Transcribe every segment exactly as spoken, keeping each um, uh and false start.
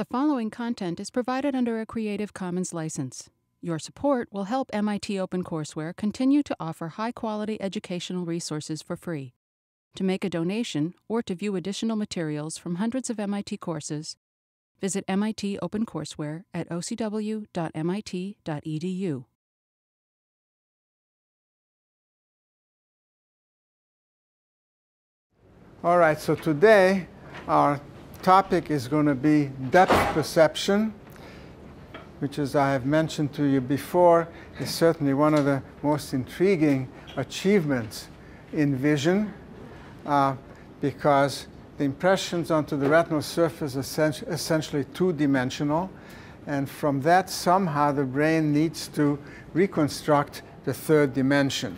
The following content is provided under a Creative Commons license. Your support will help M I T OpenCourseWare continue to offer high-quality educational resources for free. To make a donation or to view additional materials from hundreds of M I T courses, visit M I T OpenCourseWare at o c w dot m i t dot e d u. All right, so today our topic is going to be depth perception, which, as I have mentioned to you before, is certainly one of the most intriguing achievements in vision, uh, because the impressions onto the retinal surface are essentially two-dimensional, and from that somehow the brain needs to reconstruct the third dimension.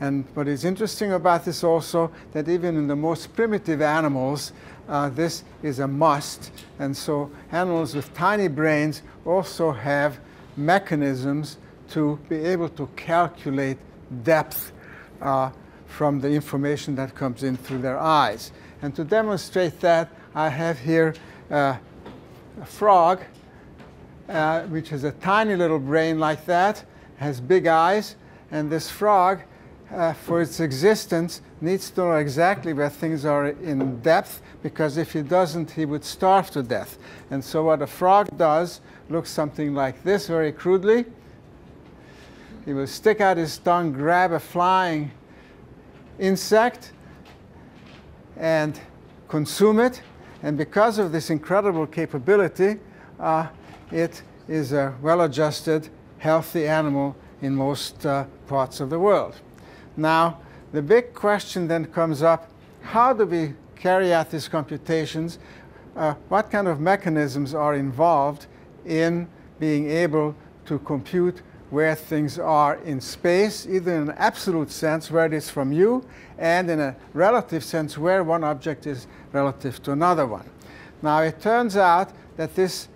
And what is interesting about this also, that even in the most primitive animals, uh, this is a must. And so animals with tiny brains also have mechanisms to be able to calculate depth uh, from the information that comes in through their eyes. And to demonstrate that, I have here uh, a frog, uh, which has a tiny little brain like that, has big eyes, and this frog, Uh, for its existence, needs to know exactly where things are in depth, because if he doesn't, he would starve to death. And so what a frog does looks something like this, very crudely. He will stick out his tongue, grab a flying insect, and consume it. And because of this incredible capability, uh, it is a well-adjusted, healthy animal in most uh, parts of the world. Now, the big question then comes up, how do we carry out these computations? Uh, what kind of mechanisms are involved in being able to compute where things are in space, either in an absolute sense, where it is from you, and in a relative sense, where one object is relative to another one? Now, it turns out that this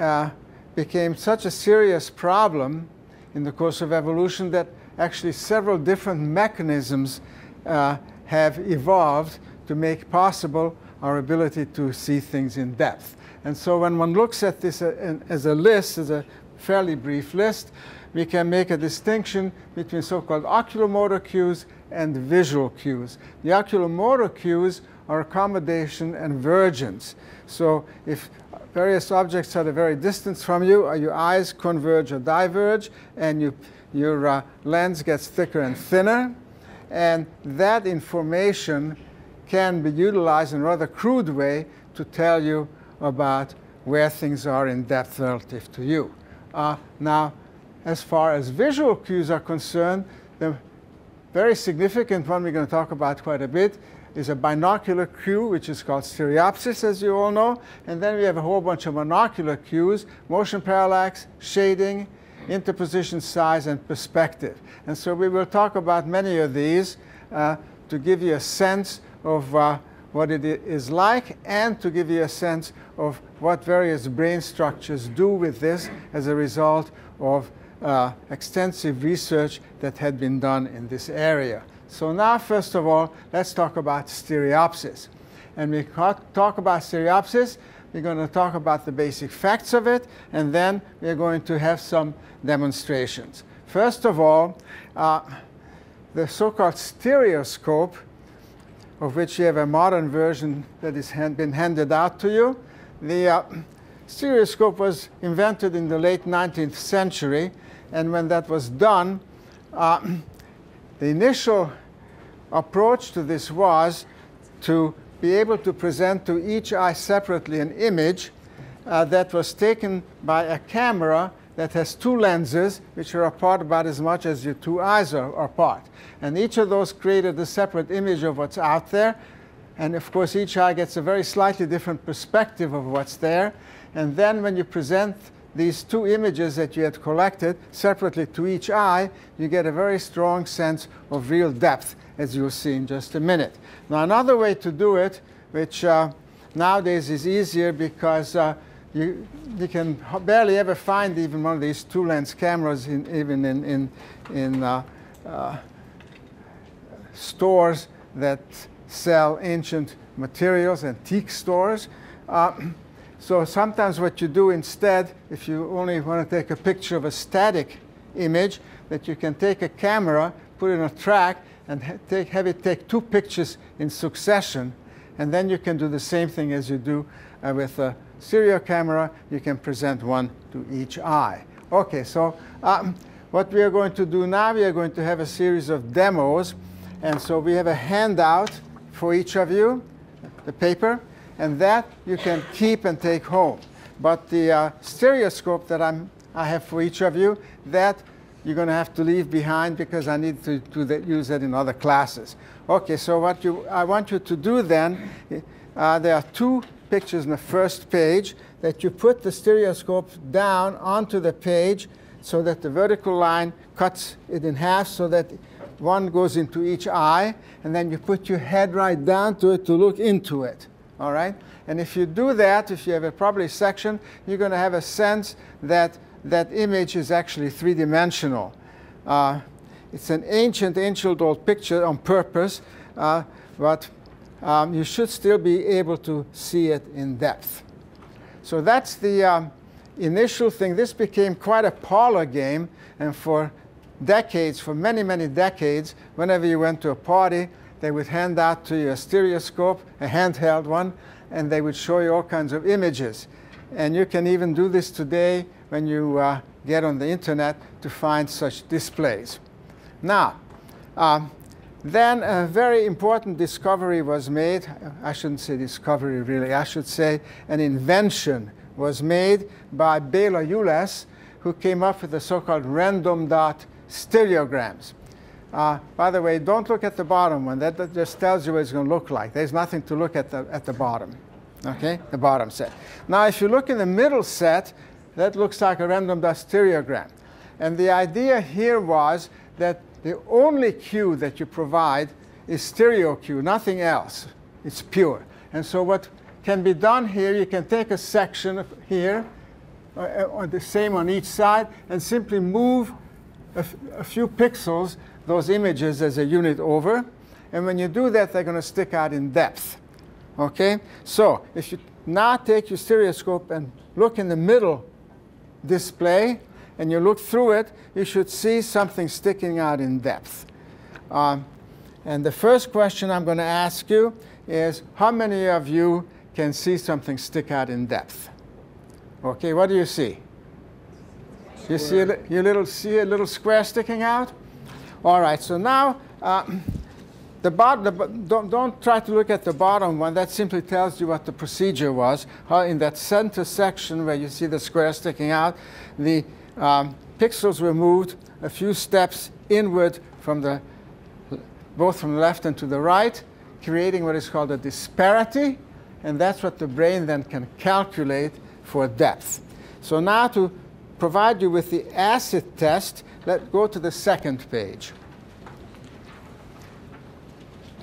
uh, became such a serious problem in the course of evolution that actually several different mechanisms uh, have evolved to make possible our ability to see things in depth. And so when one looks at this as a list, as a fairly brief list, we can make a distinction between so-called oculomotor cues and visual cues. The oculomotor cues are accommodation and vergence. So if various objects are a very distance from you, or your eyes converge or diverge, and you Your uh, lens gets thicker and thinner, and that information can be utilized in a rather crude way to tell you about where things are in depth relative to you. Uh, now, as far as visual cues are concerned, the very significant one we're going to talk about quite a bit is a binocular cue, which is called stereopsis, as you all know. And then we have a whole bunch of monocular cues: motion parallax, shading, interposition, size, and perspective. And so we will talk about many of these uh, to give you a sense of uh, what it is like, and to give you a sense of what various brain structures do with this as a result of uh, extensive research that had been done in this area. So now, first of all, let's talk about stereopsis. And we talk about stereopsis, we're going to talk about the basic facts of it, and then we're going to have some demonstrations. First of all, uh, the so-called stereoscope, of which you have a modern version that has hand been handed out to you. The uh, stereoscope was invented in the late nineteenth century, and when that was done, uh, the initial approach to this was to be able to present to each eye separately an image uh, that was taken by a camera that has two lenses, which are apart about as much as your two eyes are, are apart. And each of those created a separate image of what's out there. And of course, each eye gets a very slightly different perspective of what's there. And then when you present these two images that you had collected separately to each eye, you get a very strong sense of real depth, as you'll see in just a minute. Now, another way to do it, which uh, nowadays is easier because uh, you, you can barely ever find even one of these two-lens cameras, in, even in, in, in uh, uh, stores that sell ancient materials, antique stores. Uh, So sometimes what you do instead, if you only want to take a picture of a static image, that you can take a camera, put it on a track, and ha take, have it take two pictures in succession. And then you can do the same thing as you do uh, with a stereo camera. You can present one to each eye. OK, so um, what we are going to do now, we are going to have a series of demos. And so we have a handout for each of you, the paper. And that you can keep and take home. But the uh, stereoscope that I'm, I have for each of you, that you're going to have to leave behind because I need to, to the, use it in other classes. OK, so what you, I want you to do then, uh, there are two pictures on the first page that you put the stereoscope down onto the page so that the vertical line cuts it in half so that one goes into each eye. And then you put your head right down to it to look into it. All right? And if you do that, if you have a properly section, you're going to have a sense that that image is actually three-dimensional. Uh, it's an ancient, ancient old picture on purpose, uh, but um, you should still be able to see it in depth. So that's the um, initial thing. This became quite a parlor game, and for decades, for many, many decades, whenever you went to a party, they would hand out to you a stereoscope, a handheld one, and they would show you all kinds of images. And you can even do this today when you uh, get on the internet to find such displays. Now, um, then a very important discovery was made. I shouldn't say discovery, really. I should say an invention was made by Bela Julesz, who came up with the so-called random dot stereograms. Uh, by the way, don't look at the bottom one. That, that just tells you what it's going to look like. There's nothing to look at the, at the bottom, OK, the bottom set. Now, if you look in the middle set, that looks like a random dot stereogram. And the idea here was that the only cue that you provide is stereo cue, nothing else. It's pure. And so what can be done here, you can take a section of here, or, or the same on each side, and simply move a, a few pixels those images as a unit over. And when you do that, they're going to stick out in depth. OK? So if you now take your stereoscope and look in the middle display, and you look through it, you should see something sticking out in depth. Um, and the first question I'm going to ask you is, how many of you can see something stick out in depth? OK, what do you see? You see a, you little, see a little square sticking out? All right, so now, uh, the bottom, the, don't, don't try to look at the bottom one. That simply tells you what the procedure was. How in that center section where you see the square sticking out, the um, pixels were moved a few steps inward from the, both from the left and to the right, creating what is called a disparity. And that's what the brain then can calculate for depth. So now to provide you with the acid test, let's go to the second page.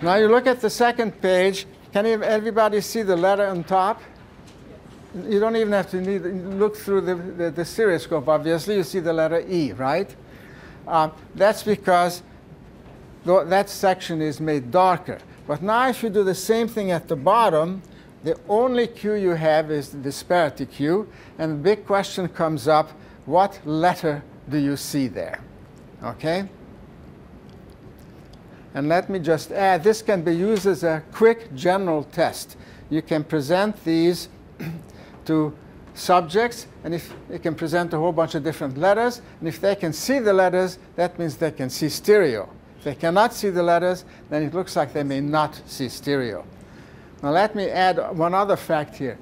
Now you look at the second page. Can everybody see the letter on top? You don't even have to need, look through the, the, the stereoscope, obviously. You see the letter E, right? Uh, that's because that section is made darker. But now if you do the same thing at the bottom, the only cue you have is the disparity cue. And the big question comes up, what letter do you see there? OK? And let me just add, this can be used as a quick general test. You can present these to subjects. And if you can present a whole bunch of different letters. And if they can see the letters, that means they can see stereo. If they cannot see the letters, then it looks like they may not see stereo. Now, let me add one other fact here.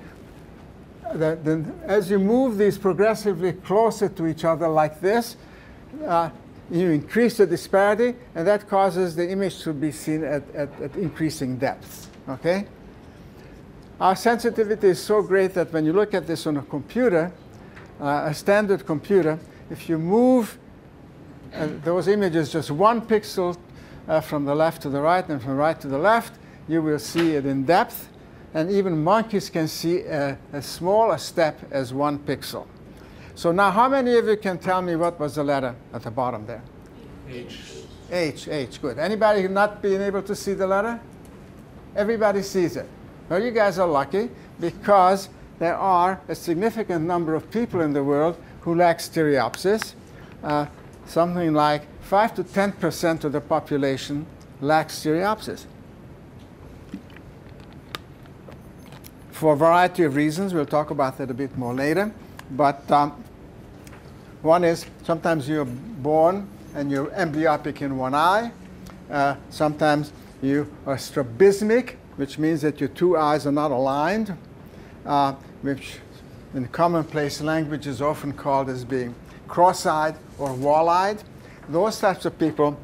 The, the, as you move these progressively closer to each other like this, uh, you increase the disparity, and that causes the image to be seen at, at, at increasing depths. Okay? Our sensitivity is so great that when you look at this on a computer, uh, a standard computer, if you move uh, those images just one pixel uh, from the left to the right and from the right to the left, you will see it in depth. And even monkeys can see a, a smaller step as one pixel. So now, how many of you can tell me what was the letter at the bottom there? H. H, H, good. Anybody not being able to see the letter? Everybody sees it. Well, you guys are lucky, because there are a significant number of people in the world who lack stereopsis. Uh, something like five to ten percent of the population lacks stereopsis. For a variety of reasons, we'll talk about that a bit more later. But um, one is sometimes you're born and you're amblyopic in one eye. Uh, sometimes you are strabismic, which means that your two eyes are not aligned, uh, which in commonplace language is often called as being cross-eyed or wall-eyed. Those types of people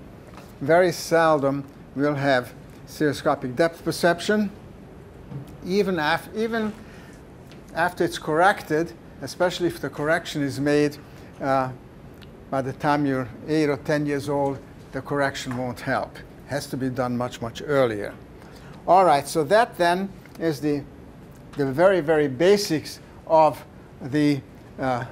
very seldom will have stereoscopic depth perception. Even, af even after it's corrected, especially if the correction is made uh, by the time you're eight or ten years old, the correction won't help. It has to be done much, much earlier. All right, so that then is the, the very, very basics of the uh,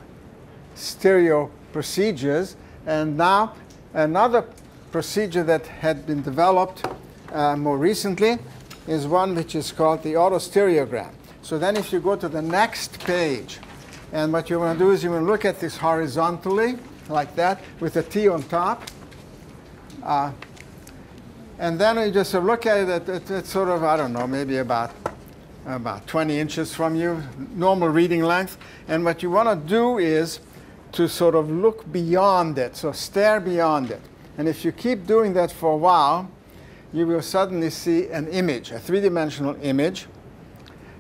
stereo procedures. And now another procedure that had been developed uh, more recently is one which is called the autostereogram. So then if you go to the next page, and what you want to do is you want to look at this horizontally, like that, with a T on top. Uh, and then you just look at it at, at, at sort of, I don't know, maybe about, about twenty inches from you, normal reading length. And what you want to do is to sort of look beyond it, so stare beyond it. And if you keep doing that for a while, you will suddenly see an image, a three-dimensional image.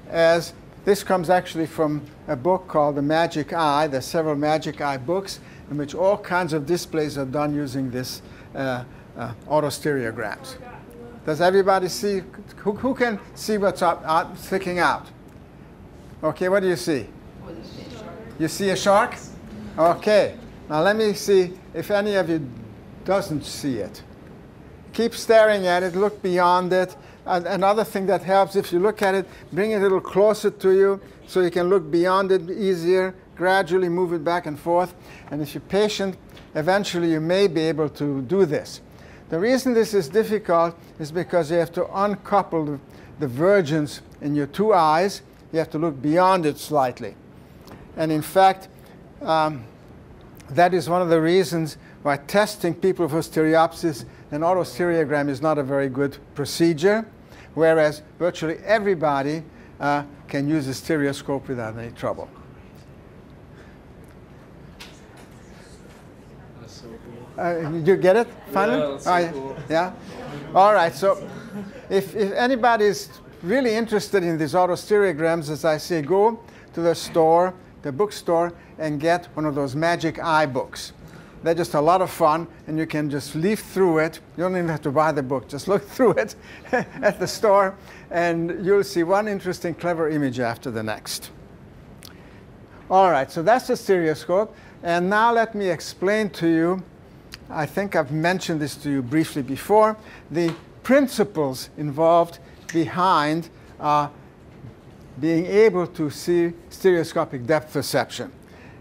As this comes actually from a book called The Magic Eye. There are several Magic Eye books in which all kinds of displays are done using this uh, uh, autostereograms. Does everybody see? Who, who can see what's up, out, sticking out? OK, what do you see? You see a shark? OK. Now let me see if any of you doesn't see it. Keep staring at it, look beyond it. And another thing that helps, if you look at it, bring it a little closer to you so you can look beyond it easier, gradually move it back and forth. And if you're patient, eventually you may be able to do this. The reason this is difficult is because you have to uncouple the, the vergence in your two eyes. You have to look beyond it slightly. And in fact, um, that is one of the reasons why testing people for stereopsis . An autostereogram is not a very good procedure, whereas virtually everybody uh, can use a stereoscope without any trouble. That's so cool. Uh, did you get it finally? Yeah, that's so cool. Yeah? All right, so if, if anybody is really interested in these autostereograms, as I say, go to the store, the bookstore, and get one of those Magic Eye books. They're just a lot of fun, and you can just leaf through it. You don't even have to buy the book. Just look through it at the store, and you'll see one interesting, clever image after the next. All right, so that's the stereoscope. And now let me explain to you, I think I've mentioned this to you briefly before, the principles involved behind uh, being able to see stereoscopic depth perception.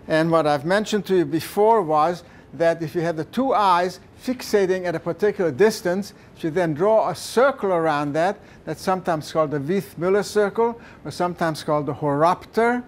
And what I've mentioned to you before was that if you have the two eyes fixating at a particular distance, if you then draw a circle around that, that's sometimes called the Vieth-Müller circle, or sometimes called the horopter,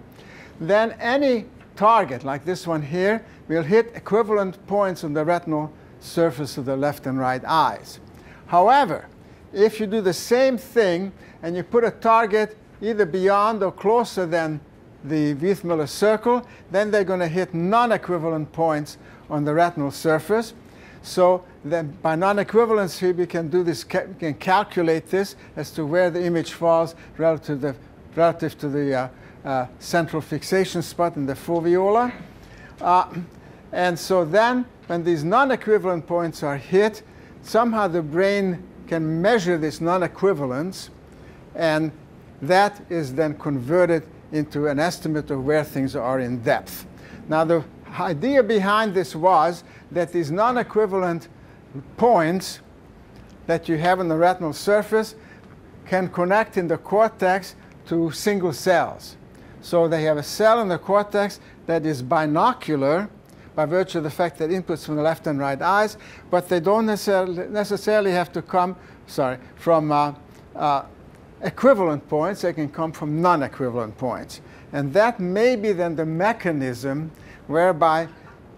then any target, like this one here, will hit equivalent points on the retinal surface of the left and right eyes. However, if you do the same thing and you put a target either beyond or closer than the Vieth-Müller circle, then they're going to hit non-equivalent points on the retinal surface. So then by non-equivalence here, we can do this, ca we can calculate this as to where the image falls relative to the, relative to the uh, uh, central fixation spot in the foveola. Uh, and so then when these non-equivalent points are hit, somehow the brain can measure this non-equivalence, and that is then converted into an estimate of where things are in depth. Now, the idea behind this was that these non-equivalent points that you have on the retinal surface can connect in the cortex to single cells. So they have a cell in the cortex that is binocular by virtue of the fact that inputs from the left and right eyes, but they don't necessarily have to come, sorry, from uh, uh, equivalent points. They can come from non-equivalent points. And that may be then the mechanism whereby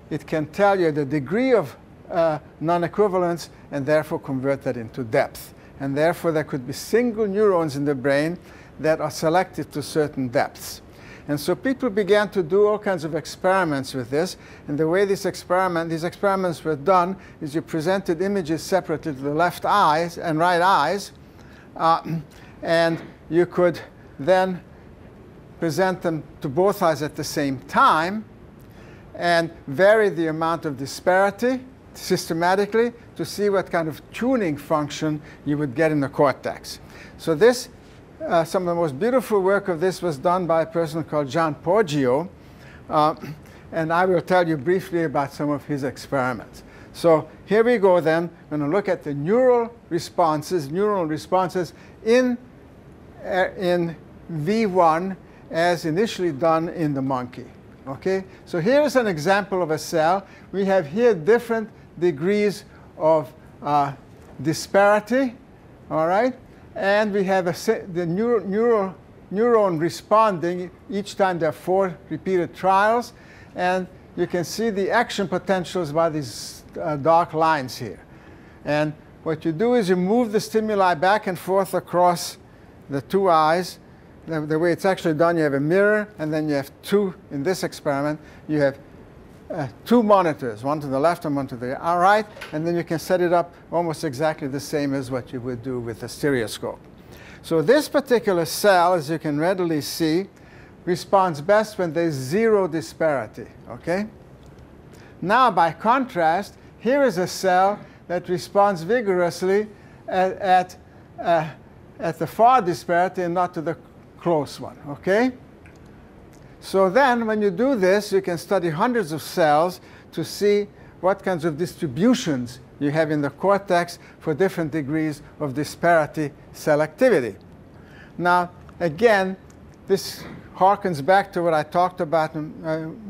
it can tell you the degree of uh, non-equivalence and therefore convert that into depth. And therefore, there could be single neurons in the brain that are selected to certain depths. And so people began to do all kinds of experiments with this. And the way this experiment, these experiments were done is you presented images separately to the left eyes and right eyes. Uh, and you could then present them to both eyes at the same time and vary the amount of disparity systematically to see what kind of tuning function you would get in the cortex. So this, uh, some of the most beautiful work of this was done by a person called John Poggio. Uh, and I will tell you briefly about some of his experiments. So here we go then. We're going to look at the neural responses, neural responses in, uh, in V one as initially done in the monkey. Okay? So here's an example of a cell. We have here different degrees of uh, disparity, all right? And we have a, the neural, neural, neuron responding each time. There are four repeated trials. And you can see the action potentials by these uh, dark lines here. And what you do is you move the stimuli back and forth across the two eyes. The, the way it's actually done, you have a mirror, and then you have two, in this experiment, you have Uh, two monitors, one to the left and one to the right, and then you can set it up almost exactly the same as what you would do with a stereoscope. So this particular cell, as you can readily see, responds best when there's zero disparity. Okay? Now, by contrast, here is a cell that responds vigorously at, at, uh, at the far disparity and not to the close one. Okay? So then, when you do this, you can study hundreds of cells to see what kinds of distributions you have in the cortex for different degrees of disparity selectivity. Now, again, this harkens back to what I talked about uh,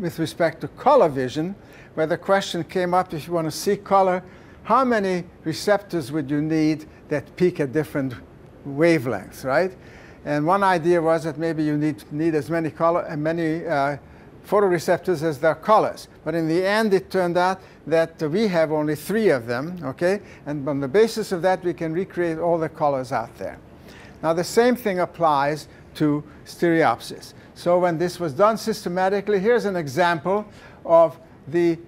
with respect to color vision, where the question came up, if you want to see color, how many receptors would you need that peak at different wavelengths, right? And one idea was that maybe you need, need as many, color, many uh, photoreceptors as there are colors. But in the end, it turned out that we have only three of them. Okay? And on the basis of that, we can recreate all the colors out there. Now, the same thing applies to stereopsis. So when this was done systematically, here's an example of the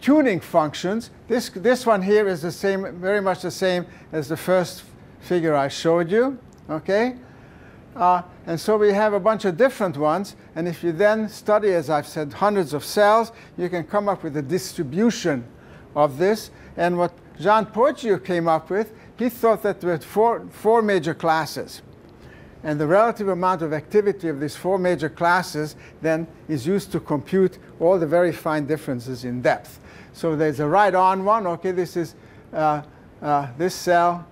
tuning functions. This, this one here is the same, very much the same as the first figure I showed you. Okay? Uh, and so we have a bunch of different ones. And if you then study, as I've said, hundreds of cells, you can come up with a distribution of this. And what John Poggio came up with, he thought that there were four, four major classes. And the relative amount of activity of these four major classes then is used to compute all the very fine differences in depth. So there's a right-on one. Okay, this is uh, uh, this cell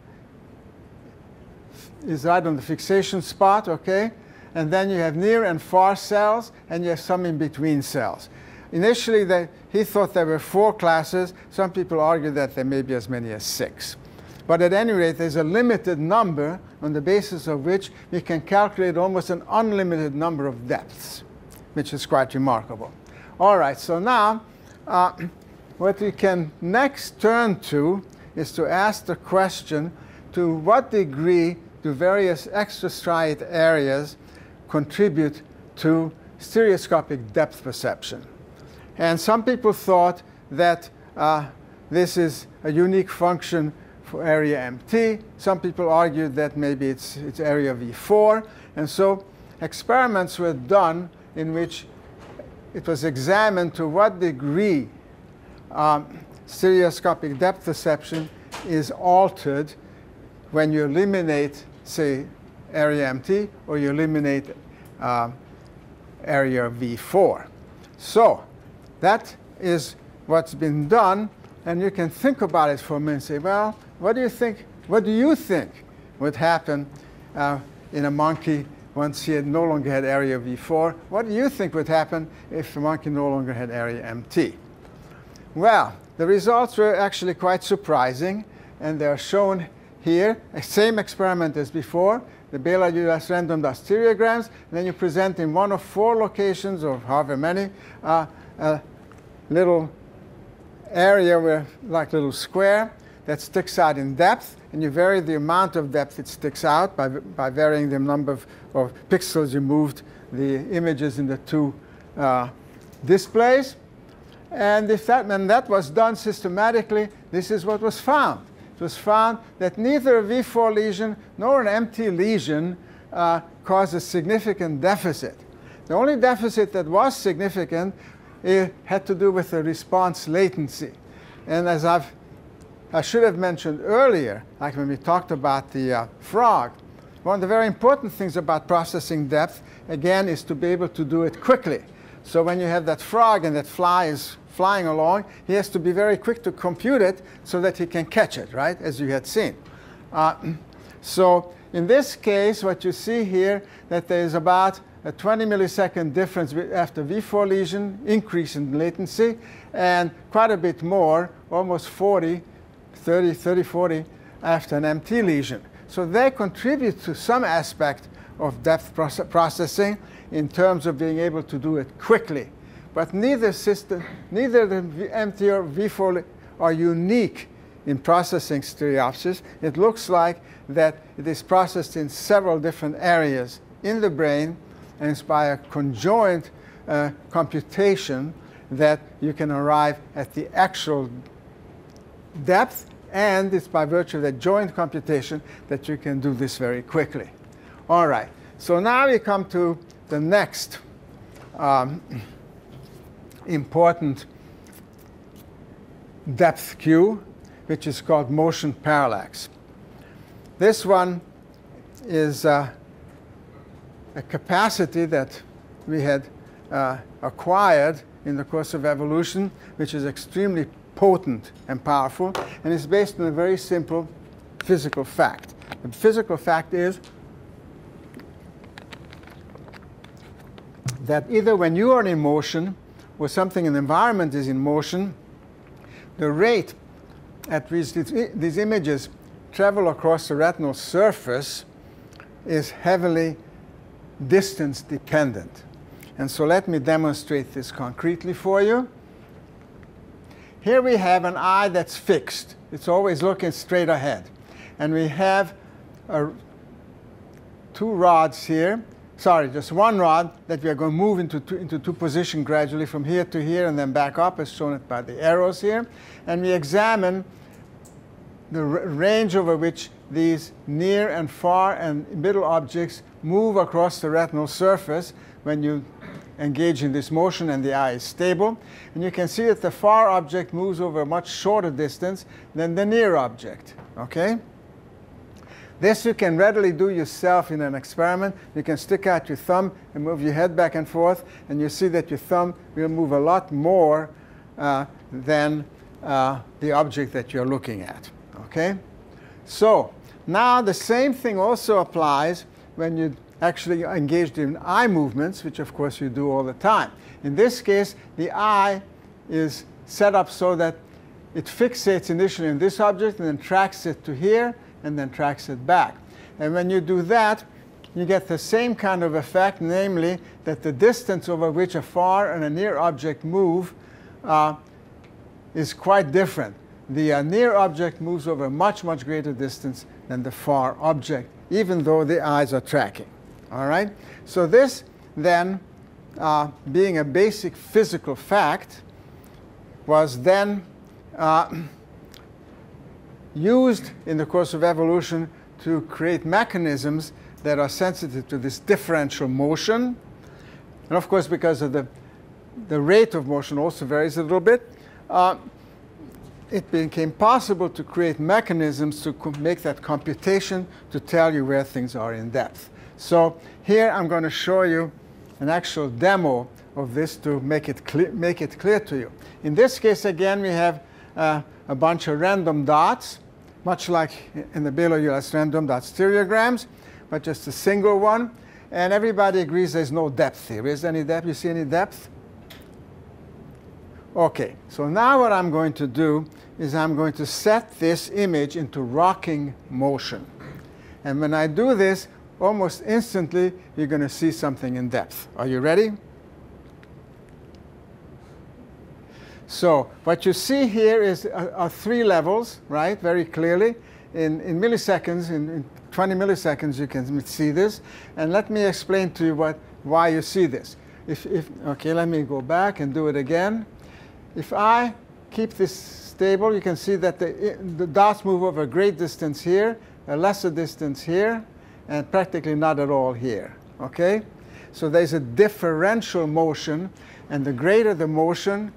is right on the fixation spot, okay? And then you have near and far cells, and you have some in-between cells. Initially, they, he thought there were four classes. Some people argue that there may be as many as six. But at any rate, there's a limited number on the basis of which we can calculate almost an unlimited number of depths, which is quite remarkable. All right, so now uh, what we can next turn to is to ask the question, to what degree do various extrastriate areas contribute to stereoscopic depth perception? And some people thought that uh, this is a unique function for area M T. Some people argued that maybe it's, it's area V four. And so experiments were done in which it was examined to what degree um, stereoscopic depth perception is altered when you eliminate, say, area M T, or you eliminate uh, area V four. So that is what's been done. And you can think about it for a minute and say, well, what do you think, what do you think would happen uh, in a monkey once he had no longer had area V four? What do you think would happen if the monkey no longer had area M T? Well, the results were actually quite surprising. And they are shown here, same experiment as before, the Bela Julesz random dot stereograms, and then you present in one of four locations, or however many, uh, a little area, where, like a little square, that sticks out in depth, and you vary the amount of depth it sticks out by, by varying the number of, of pixels you moved the images in the two uh, displays. And if that, when that was done systematically, this is what was found. It was found that neither a V four lesion nor an M T lesion uh, caused a significant deficit. The only deficit that was significant, it had to do with the response latency. And as I've, I should have mentioned earlier, like when we talked about the uh, frog, one of the very important things about processing depth, again, is to be able to do it quickly. So when you have that frog and that fly is flying along, he has to be very quick to compute it so that he can catch it, right, as you had seen. Uh, so in this case, what you see here, that there is about a twenty millisecond difference after V four lesion, increase in latency, and quite a bit more, almost forty, thirty, forty, after an M T lesion. So they contribute to some aspect of depth process processing in terms of being able to do it quickly. But neither system, neither the M T or V four are unique in processing stereopsis. It looks like that it is processed in several different areas in the brain, and by a conjoint uh, computation that you can arrive at the actual depth, and it's by virtue of that joint computation that you can do this very quickly. All right, so now we come to the next um, important depth cue, which is called motion parallax. This one is uh, a capacity that we had uh, acquired in the course of evolution, which is extremely potent and powerful, and is based on a very simple physical fact. The physical fact is that either when you are in motion or something in the environment is in motion, the rate at which these images travel across the retinal surface is heavily distance dependent. And so let me demonstrate this concretely for you. Here we have an eye that's fixed. It's always looking straight ahead. And we have a, two rods here. Sorry, just one rod that we are going to move into two, into two position gradually from here to here and then back up, as shown by the arrows here. And we examine the range over which these near and far and middle objects move across the retinal surface when you engage in this motion and the eye is stable. And you can see that the far object moves over a much shorter distance than the near object. Okay? This you can readily do yourself in an experiment. You can stick out your thumb and move your head back and forth, and you see that your thumb will move a lot more uh, than uh, the object that you're looking at. Okay? So now the same thing also applies when you actually engaged in eye movements, which of course you do all the time. In this case, the eye is set up so that it fixates initially on this object and then tracks it to here and then tracks it back. And when you do that, you get the same kind of effect, namely that the distance over which a far and a near object move uh, is quite different. The uh, near object moves over a much, much greater distance than the far object, even though the eyes are tracking. All right? So this, then, uh, being a basic physical fact, was then uh, used in the course of evolution to create mechanisms that are sensitive to this differential motion. And of course, because of the, the rate of motion also varies a little bit, uh, it became possible to create mechanisms to make that computation to tell you where things are in depth. So here I'm going to show you an actual demo of this to make it, cle make it clear to you. In this case, again, we have uh, a bunch of random dots, much like in the Bela Julesz random dot stereograms, but just a single one. And everybody agrees there's no depth here. Is there any depth? You see any depth? OK, so now what I'm going to do is I'm going to set this image into rocking motion. And when I do this, almost instantly you're going to see something in depth. Are you ready? So what you see here is uh, are three levels, right, very clearly. In, in milliseconds, in, in twenty milliseconds, you can see this. And let me explain to you what, why you see this. If, if, OK, let me go back and do it again. If I keep this stable, you can see that the, the dots move over a great distance here, a lesser distance here, and practically not at all here. Okay? So there's a differential motion, and the greater the motion,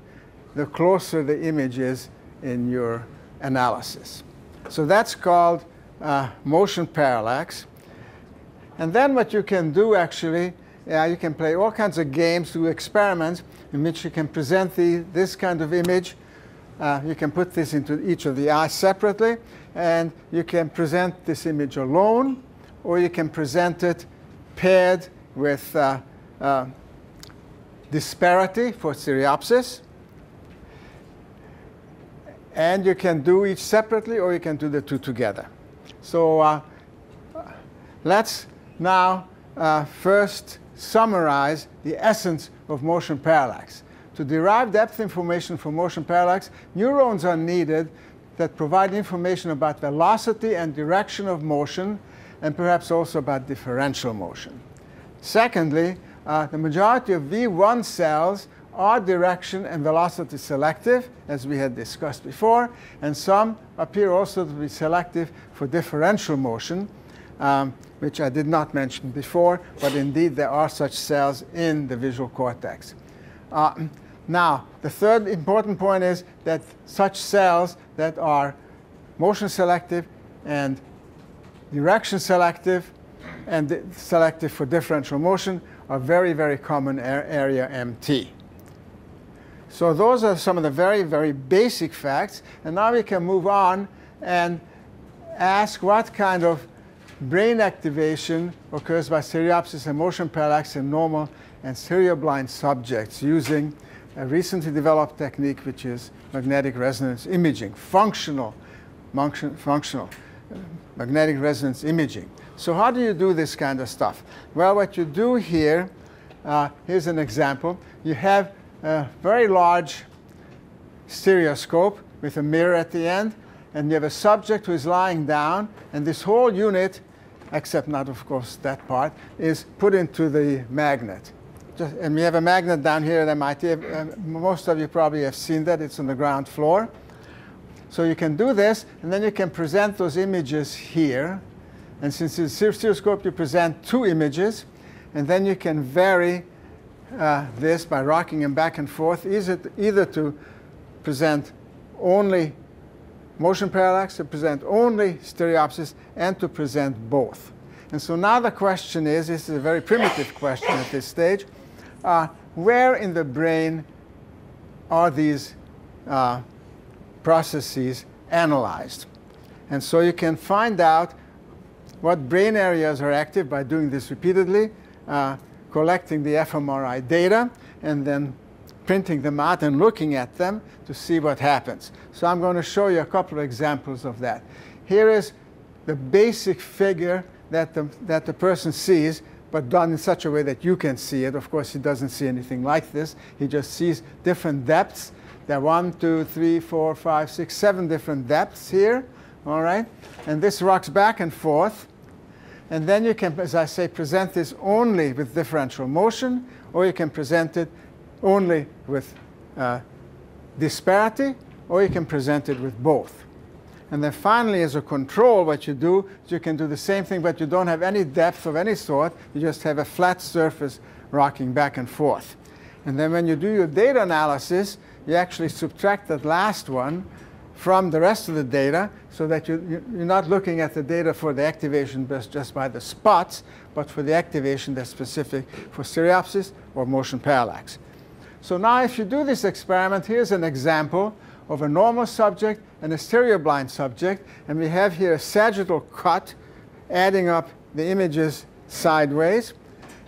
the closer the image is in your analysis. So that's called uh, motion parallax. And then what you can do, actually, uh, you can play all kinds of games, do experiments in which you can present the, this kind of image. Uh, you can put this into each of the eyes separately, and you can present this image alone, or you can present it paired with uh, uh, disparity for stereopsis. And you can do each separately, or you can do the two together. So uh, let's now uh, first summarize the essence of motion parallax. To derive depth information from motion parallax, neurons are needed that provide information about velocity and direction of motion, and perhaps also about differential motion. Secondly, uh, the majority of V one cells are direction and velocity selective, as we had discussed before, and some appear also to be selective for differential motion, um, which I did not mention before, but indeed there are such cells in the visual cortex. Uh, now, the third important point is that such cells that are motion selective and direction selective and selective for differential motion are very, very common area M T. So those are some of the very, very basic facts. And now we can move on and ask what kind of brain activation occurs by stereopsis and motion parallax in normal and stereoblind subjects using a recently developed technique, which is magnetic resonance imaging, functional, function, functional uh, magnetic resonance imaging. So how do you do this kind of stuff? Well, what you do here, uh, here's an example. You have a very large stereoscope with a mirror at the end, and you have a subject who is lying down, and this whole unit, except not, of course, that part, is put into the magnet. Just, and we have a magnet down here at M I T. Most of you probably have seen that. It's on the ground floor. So you can do this, and then you can present those images here. And since it's a stereoscope, you present two images, and then you can vary Uh, this by rocking them back and forth, either to present only motion parallax, to present only stereopsis, and to present both. And so now the question is, this is a very primitive question at this stage, uh, where in the brain are these uh, processes analyzed? And so you can find out what brain areas are active by doing this repeatedly, uh, collecting the fMRI data, and then printing them out and looking at them to see what happens. So I'm going to show you a couple of examples of that. Here is the basic figure that the, that the person sees, but done in such a way that you can see it. Of course, he doesn't see anything like this. He just sees different depths. There are one, two, three, four, five, six, seven different depths here. All right? And this rocks back and forth. And then you can, as I say, present this only with differential motion, or you can present it only with uh, disparity, or you can present it with both. And then finally, as a control, what you do is you can do the same thing, but you don't have any depth of any sort. You just have a flat surface rocking back and forth. And then when you do your data analysis, you actually subtract that last one from the rest of the data, so that you, you're not looking at the data for the activation just by the spots, but for the activation that's specific for stereopsis or motion parallax. So now if you do this experiment, here's an example of a normal subject and a stereoblind subject. And we have here a sagittal cut, adding up the images sideways.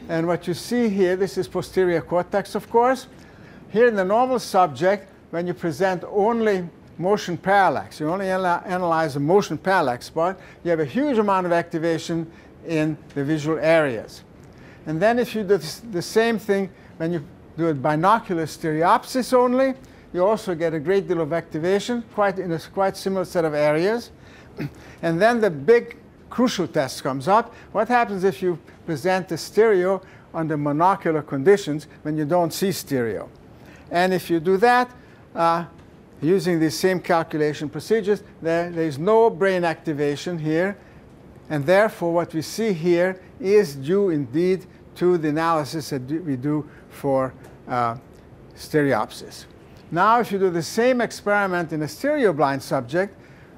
And what you see here, this is posterior cortex, of course. Here in the normal subject, when you present only motion parallax, you only analyze the motion parallax part, you have a huge amount of activation in the visual areas. And then if you do the same thing when you do a binocular stereopsis only, you also get a great deal of activation quite in a quite similar set of areas. And then the big crucial test comes up. What happens if you present the stereo under monocular conditions when you don't see stereo? And if you do that, uh, using these same calculation procedures, there, there's no brain activation here. And therefore, what we see here is due indeed to the analysis that we do for uh, stereopsis. Now, if you do the same experiment in a stereoblind subject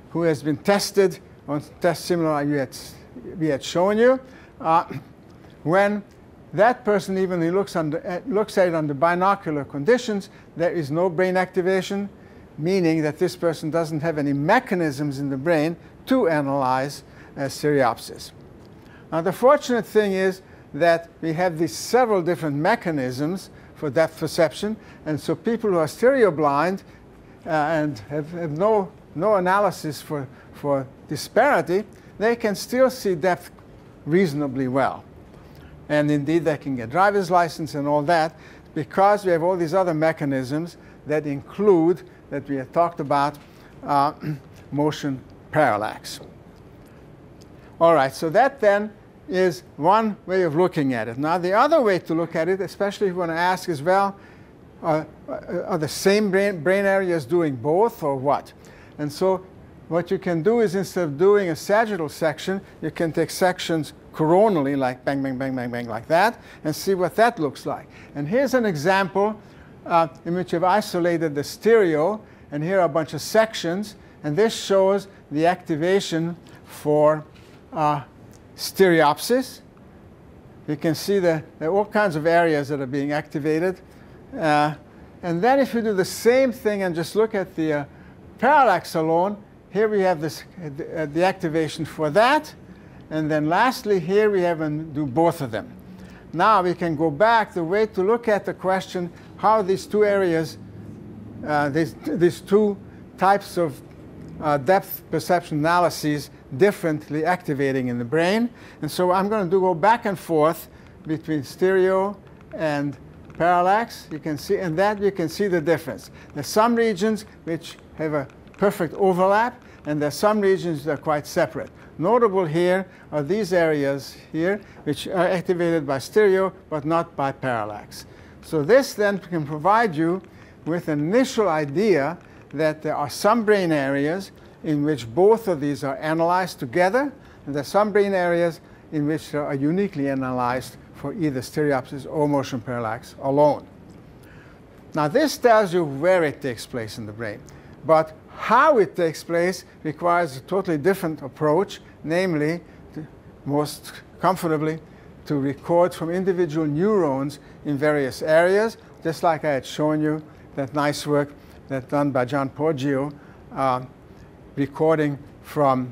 who has been tested on tests similar to what we had shown you, uh, when that person, even he looks, under, looks at it under binocular conditions, there is no brain activation, meaning that this person doesn't have any mechanisms in the brain to analyze uh, stereopsis. Now, the fortunate thing is that we have these several different mechanisms for depth perception, and so people who are stereoblind uh, and have, have no, no analysis for, for disparity, they can still see depth reasonably well. And indeed, they can get driver's license and all that because we have all these other mechanisms that include, that we have talked about, uh, motion parallax. All right, so that then is one way of looking at it. Now, the other way to look at it, especially if you want to ask is, well, uh, are the same brain, brain areas doing both or what? And so what you can do is instead of doing a sagittal section, you can take sections coronally, like bang, bang, bang, bang, bang, like that, and see what that looks like. And here's an example uh, in which you've isolated the stereo, and here are a bunch of sections, and this shows the activation for uh, stereopsis. You can see that there are all kinds of areas that are being activated. Uh, and then if you do the same thing and just look at the uh, parallax alone, here we have this, uh, the activation for that. And then lastly, here we have and do both of them. Now we can go back. The way to look at the question, how these two areas, uh, these, these two types of uh, depth perception analyses differently activating in the brain. And so I'm going to do go back and forth between stereo and parallax. You can see, and that you can see the difference. There's some regions which have a perfect overlap, and there's some regions that are quite separate. Notable here are these areas here, which are activated by stereo, but not by parallax. So this then can provide you with an initial idea that there are some brain areas in which both of these are analyzed together, and there are some brain areas in which they are uniquely analyzed for either stereopsis or motion parallax alone. Now, this tells you where it takes place in the brain, but how it takes place requires a totally different approach, namely, to, most comfortably, to record from individual neurons in various areas, just like I had shown you that nice work that's done by John Poggio, uh, recording from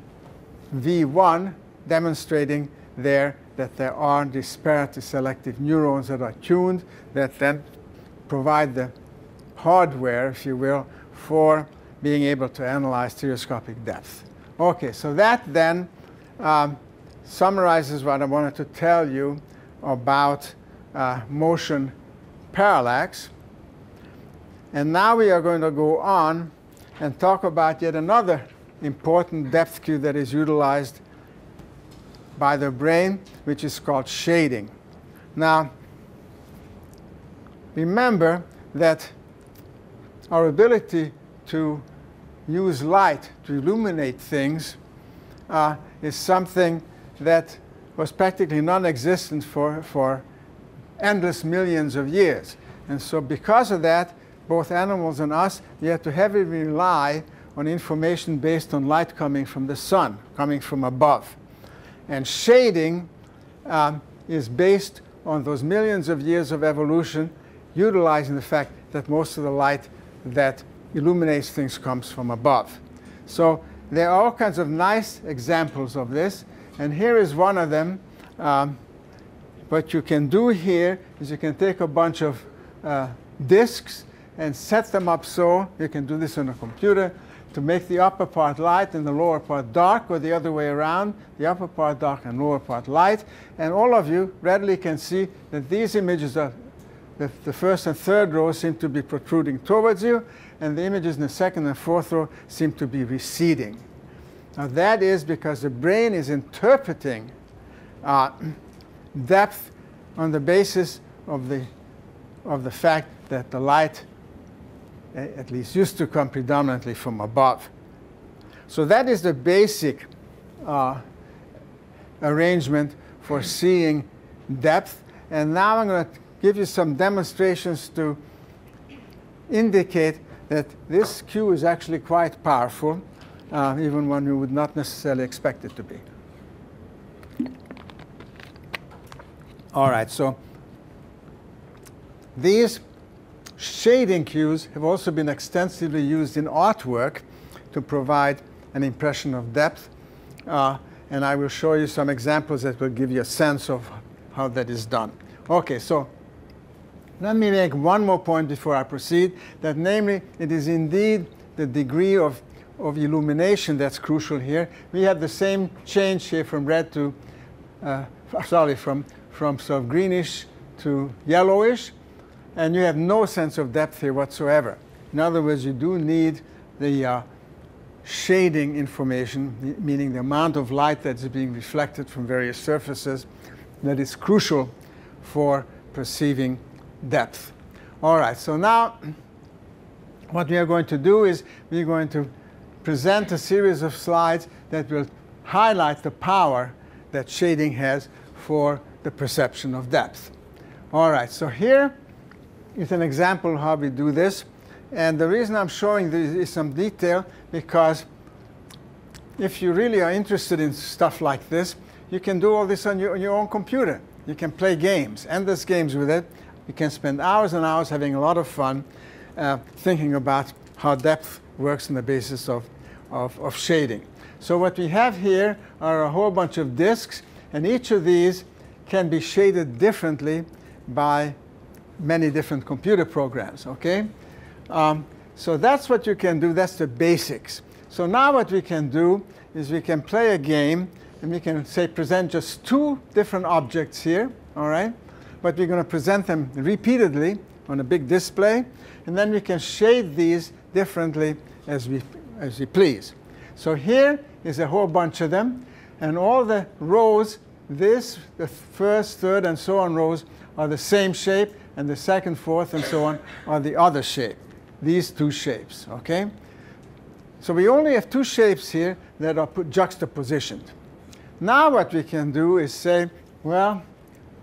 V one, demonstrating there that there are disparity selective neurons that are tuned that then provide the hardware, if you will, for being able to analyze stereoscopic depth. OK, so that then um, summarizes what I wanted to tell you about uh, motion parallax. And now we are going to go on and talk about yet another important depth cue that is utilized by the brain, which is called shading. Now, remember that our ability to use light to illuminate things uh, is something that was practically non-existent for, for endless millions of years. And so because of that, both animals and us, we had to heavily rely on information based on light coming from the sun, coming from above. And shading um, is based on those millions of years of evolution, utilizing the fact that most of the light that illuminates things comes from above. So there are all kinds of nice examples of this. And here is one of them. Um, what you can do here is you can take a bunch of uh, disks and set them up so, you can do this on a computer, to make the upper part light and the lower part dark, or the other way around, the upper part dark and lower part light. And all of you readily can see that these images are, the, the first and third row seem to be protruding towards you, and the images in the second and fourth row seem to be receding. Now that is because the brain is interpreting uh, depth on the basis of the, of the fact that the light at least used to come predominantly from above. So that is the basic uh, arrangement for seeing depth. And now I'm going to give you some demonstrations to indicate that this cue is actually quite powerful, uh, even when you would not necessarily expect it to be. All right, so these shading cues have also been extensively used in artwork to provide an impression of depth. Uh, and I will show you some examples that will give you a sense of how that is done. OK, so let me make one more point before I proceed, that namely, it is indeed the degree of, of illumination that's crucial here. We have the same change here from red to, uh, sorry, from, from sort of greenish to yellowish. And you have no sense of depth here whatsoever. In other words, you do need the uh, shading information, meaning the amount of light that's being reflected from various surfaces, that is crucial for perceiving depth. All right, so now what we are going to do is we're going to present a series of slides that will highlight the power that shading has for the perception of depth. All right, so here, it's an example of how we do this. And the reason I'm showing this is some detail, because if you really are interested in stuff like this, you can do all this on your, on your own computer. You can play games, endless games with it. You can spend hours and hours having a lot of fun uh, thinking about how depth works on the basis of, of, of shading. So what we have here are a whole bunch of disks, and each of these can be shaded differently by many different computer programs, okay? Um, so that's what you can do. That's the basics. So now what we can do is we can play a game, and we can, say, present just two different objects here, all right? But we're going to present them repeatedly on a big display, and then we can shade these differently as we, as we please. So here is a whole bunch of them, and all the rows, this, the first, third, and so on rows, are the same shape, and the second, fourth, and so on are the other shape, these two shapes, okay? So we only have two shapes here that are juxtapositioned. Now what we can do is say, well,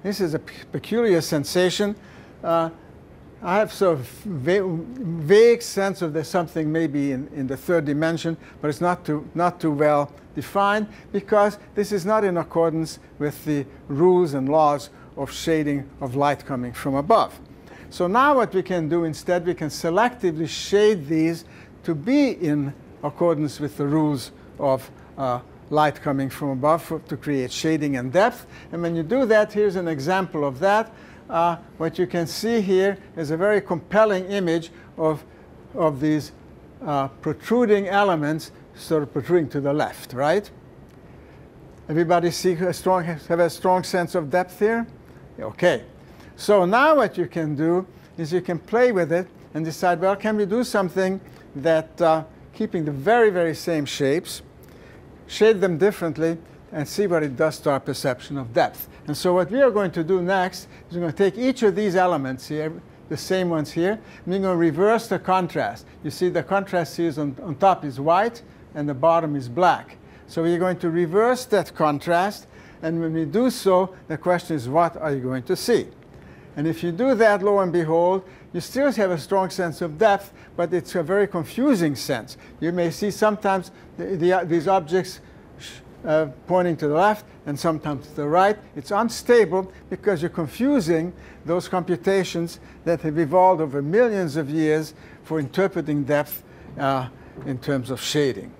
this is a peculiar sensation. Uh, I have sort of va vague sense of there's something maybe in, in the third dimension, but it's not too, not too well defined, because this is not in accordance with the rules and laws of shading of light coming from above. So now what we can do instead, we can selectively shade these to be in accordance with the rules of uh, light coming from above for, to create shading and depth. And when you do that, here's an example of that. Uh, what you can see here is a very compelling image of, of these uh, protruding elements sort of protruding to the left, right? Everybody see a strong, have a strong sense of depth here? OK. So now what you can do is you can play with it and decide, well, can we do something that, uh, keeping the very, very same shapes, shade them differently, and see what it does to our perception of depth. And so what we are going to do next is we're going to take each of these elements here, the same ones here, and we're going to reverse the contrast. You see the contrast here is on, on top is white, and the bottom is black. So we're going to reverse that contrast. And when we do so, the question is, what are you going to see? And if you do that, lo and behold, you still have a strong sense of depth, but it's a very confusing sense. You may see sometimes the, the, these objects uh, pointing to the left and sometimes to the right. It's unstable because you're confusing those computations that have evolved over millions of years for interpreting depth uh, in terms of shading.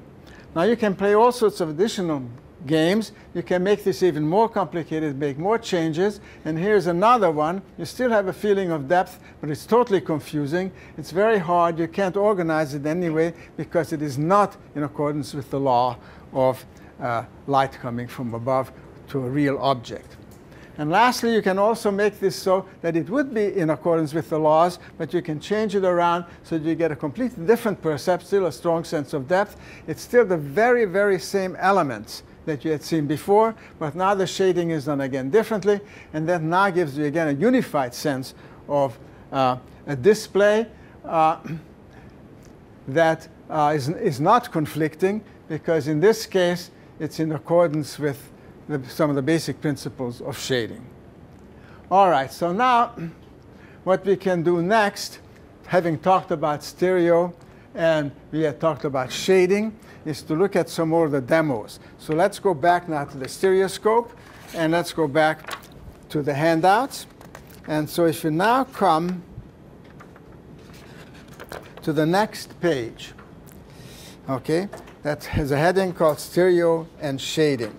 Now, you can play all sorts of additional games. You can make this even more complicated, make more changes. And here's another one. You still have a feeling of depth, but it's totally confusing. It's very hard. You can't organize it anyway because it is not in accordance with the law of uh, light coming from above to a real object. And lastly, you can also make this so that it would be in accordance with the laws, but you can change it around so that you get a completely different percept, still a strong sense of depth. It's still the very, very same elements that you had seen before, but now the shading is done again differently, and that now gives you again a unified sense of uh, a display uh, that uh, is, is not conflicting, because in this case, it's in accordance with The, some of the basic principles of shading. All right, so now what we can do next, having talked about stereo and we had talked about shading, is to look at some more of the demos. So let's go back now to the stereoscope, and let's go back to the handouts. And so if you now come to the next page, okay, that has a heading called Stereo and Shading.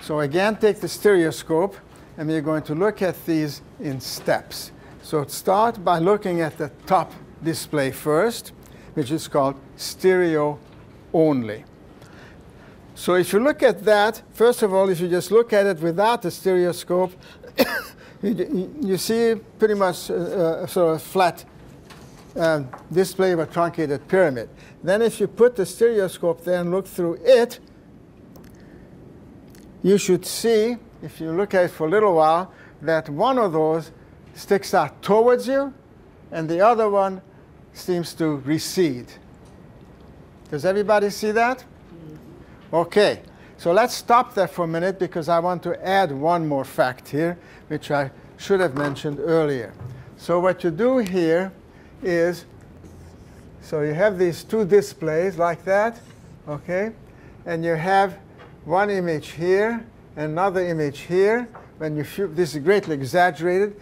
So again, take the stereoscope, and we're going to look at these in steps. So start by looking at the top display first, which is called stereo only. So if you look at that, first of all, if you just look at it without the stereoscope, you, you see pretty much a, a sort of flat uh, display of a truncated pyramid. Then if you put the stereoscope there and look through it, you should see, if you look at it for a little while, that one of those sticks out towards you, and the other one seems to recede. Does everybody see that? OK. So let's stop there for a minute, because I want to add one more fact here, which I should have mentioned earlier. So what you do here is, so you have these two displays like that, OK? And you have one image here, another image here. When you this is greatly exaggerated.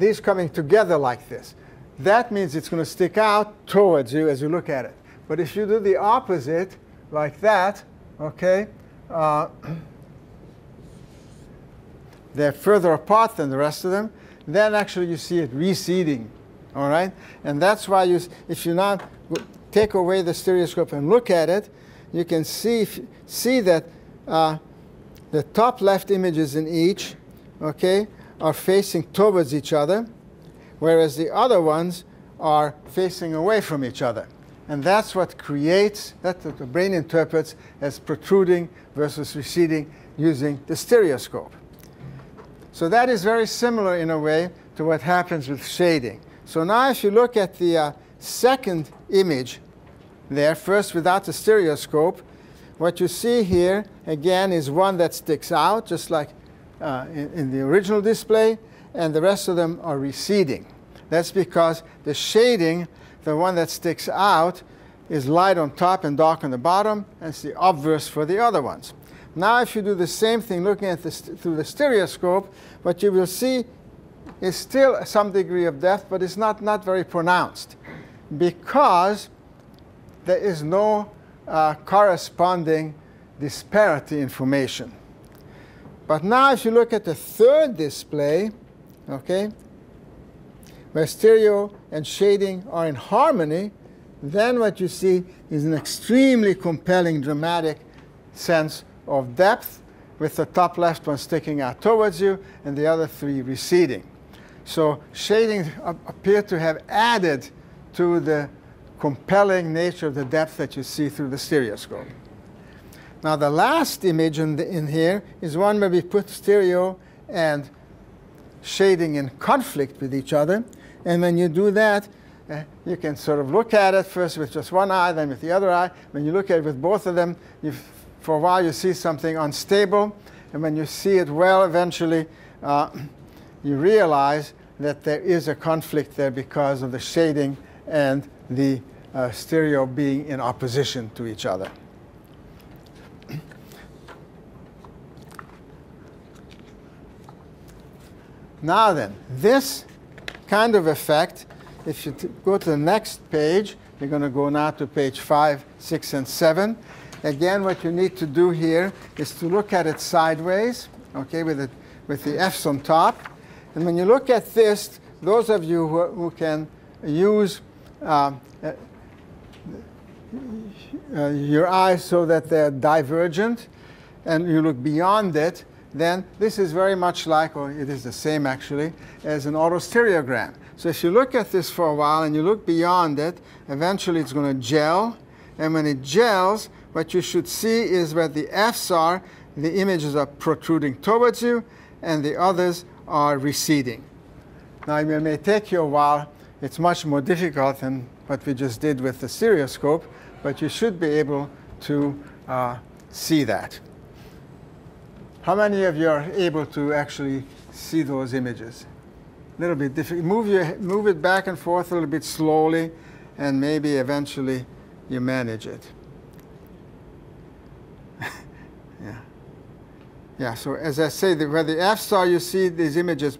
These coming together like this. That means it's going to stick out towards you as you look at it. But if you do the opposite, like that, okay, uh, they're further apart than the rest of them, then actually you see it receding. All right? And that's why you, if you now take away the stereoscope and look at it, you can see, see that Uh, the top left images in each, okay, are facing towards each other, whereas the other ones are facing away from each other. And that's what creates, that's what the brain interprets as protruding versus receding using the stereoscope. So that is very similar in a way to what happens with shading. So now if you look at the uh, second image there, first without the stereoscope, what you see here, again, is one that sticks out, just like uh, in, in the original display, and the rest of them are receding. That's because the shading, the one that sticks out, is light on top and dark on the bottom, and it's the obverse for the other ones. Now, if you do the same thing looking at this through the stereoscope, what you will see is still some degree of depth, but it's not, not very pronounced, because there is no Uh, corresponding disparity information. But now if you look at the third display, okay, where stereo and shading are in harmony, then what you see is an extremely compelling, dramatic sense of depth, with the top left one sticking out towards you and the other three receding. So shading appear to have added to the compelling nature of the depth that you see through the stereoscope. Now, the last image in, the, in here is one where we put stereo and shading in conflict with each other. And when you do that, uh, you can sort of look at it first with just one eye, then with the other eye. When you look at it with both of them, you for a while you see something unstable. And when you see it well, eventually uh, you realize that there is a conflict there because of the shading and the uh, stereo being in opposition to each other. Now then, this kind of effect, if you go to the next page, we're going to go now to page five, six, and seven. Again, what you need to do here is to look at it sideways, okay, with, it, with the F's on top. And when you look at this, those of you who, who can use uh, uh, uh, your eyes so that they're divergent, and you look beyond it, then this is very much like, or it is the same actually, as an autostereogram. So if you look at this for a while and you look beyond it, eventually it's going to gel. And when it gels, what you should see is where the F's are, the images are protruding towards you, and the others are receding. Now, it may take you a while. It's much more difficult than what we just did with the stereoscope, but you should be able to uh, see that. How many of you are able to actually see those images? A little bit difficult. Move, your, move it back and forth a little bit slowly, and maybe eventually you manage it. Yeah. Yeah, so as I say, the, where the F's are, you see these images,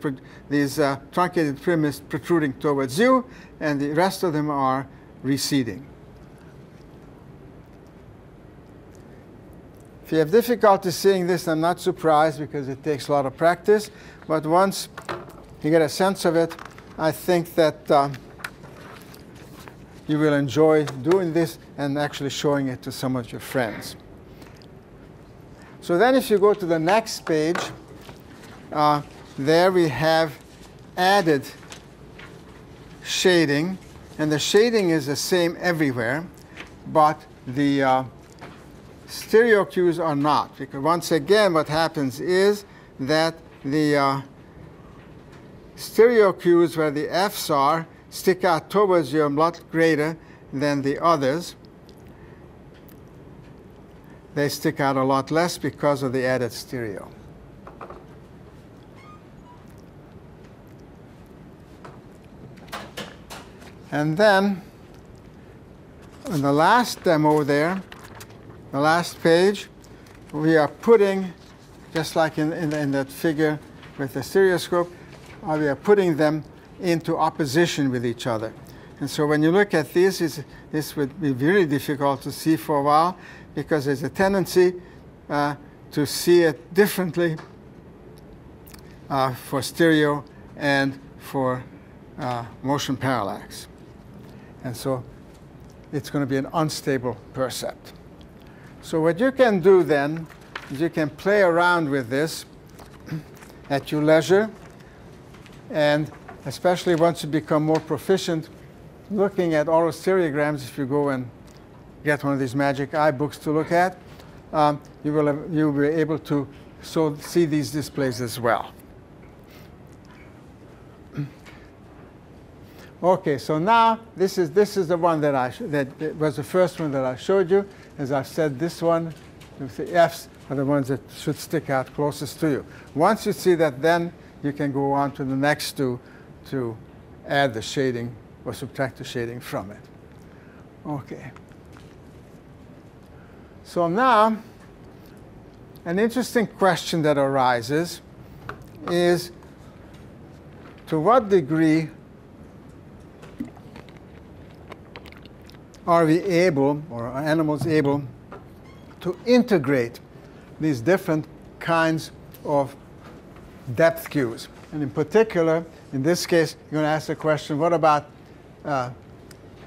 these uh, truncated pyramids protruding towards you, and the rest of them are receding. If you have difficulty seeing this, I'm not surprised because it takes a lot of practice. But once you get a sense of it, I think that um, you will enjoy doing this and actually showing it to some of your friends. So then if you go to the next page, uh, there we have added shading. And the shading is the same everywhere, but the uh, stereo cues are not, because once again what happens is that the uh, stereo cues where the F's are stick out towards you a lot greater than the others. They stick out a lot less because of the added stereo. And then in the last demo there, the last page, we are putting, just like in, in, in that figure with the stereoscope, uh, we are putting them into opposition with each other. And so when you look at this, it's, this would be really difficult to see for a while because there's a tendency uh, to see it differently uh, for stereo and for uh, motion parallax. And so it's going to be an unstable percept. So what you can do then is you can play around with this at your leisure, and especially once you become more proficient looking at autostereograms, if you go and get one of these Magic Eye books to look at, um, you will have, you will be able to so see these displays as well. Okay, so now this is this is the one that I sh that was the first one that I showed you. As I've said, this one, the F's are the ones that should stick out closest to you. Once you see that, then you can go on to the next two to add the shading or subtract the shading from it. Okay. So now, an interesting question that arises is to what degree are we able, or are animals able, to integrate these different kinds of depth cues? And in particular, in this case, you're going to ask the question, what about uh,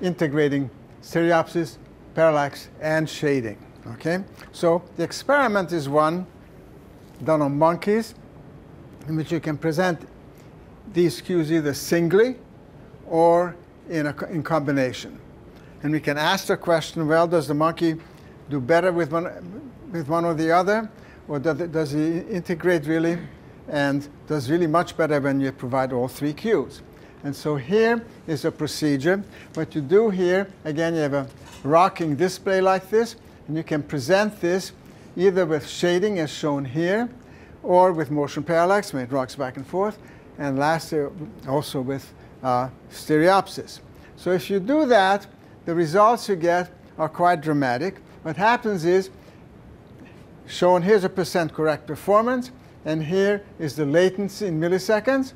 integrating stereopsis, parallax, and shading? Okay? So the experiment is one done on monkeys in which you can present these cues either singly or in, a, in combination. And we can ask the question, well, does the monkey do better with one, with one or the other? Or does he integrate really? And does really much better when you provide all three cues? And so here is a procedure. What you do here, again, you have a rocking display like this. And you can present this either with shading, as shown here, or with motion parallax, when it rocks back and forth. And lastly, also with uh, stereopsis. So if you do that, the results you get are quite dramatic. What happens is, shown here's a percent correct performance, and here is the latency in milliseconds.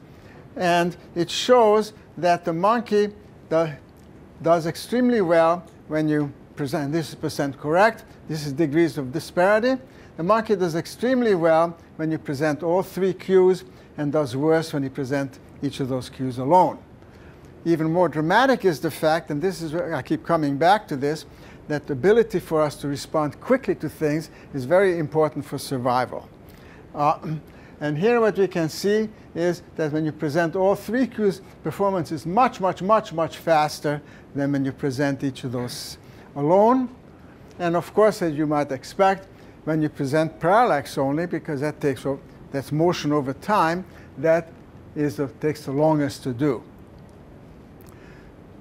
And it shows that the monkey does extremely well when you one hundred percent, this is percent correct. This is degrees of disparity. The monkey does extremely well when you present all three cues and does worse when you present each of those cues alone. Even more dramatic is the fact, and this is where I keep coming back to this, that the ability for us to respond quickly to things is very important for survival. Uh, and here what we can see is that when you present all three cues, performance is much, much, much, much faster than when you present each of those alone. And of course, as you might expect, when you present parallax only, because that takes, that's motion over time, that is the, takes the longest to do.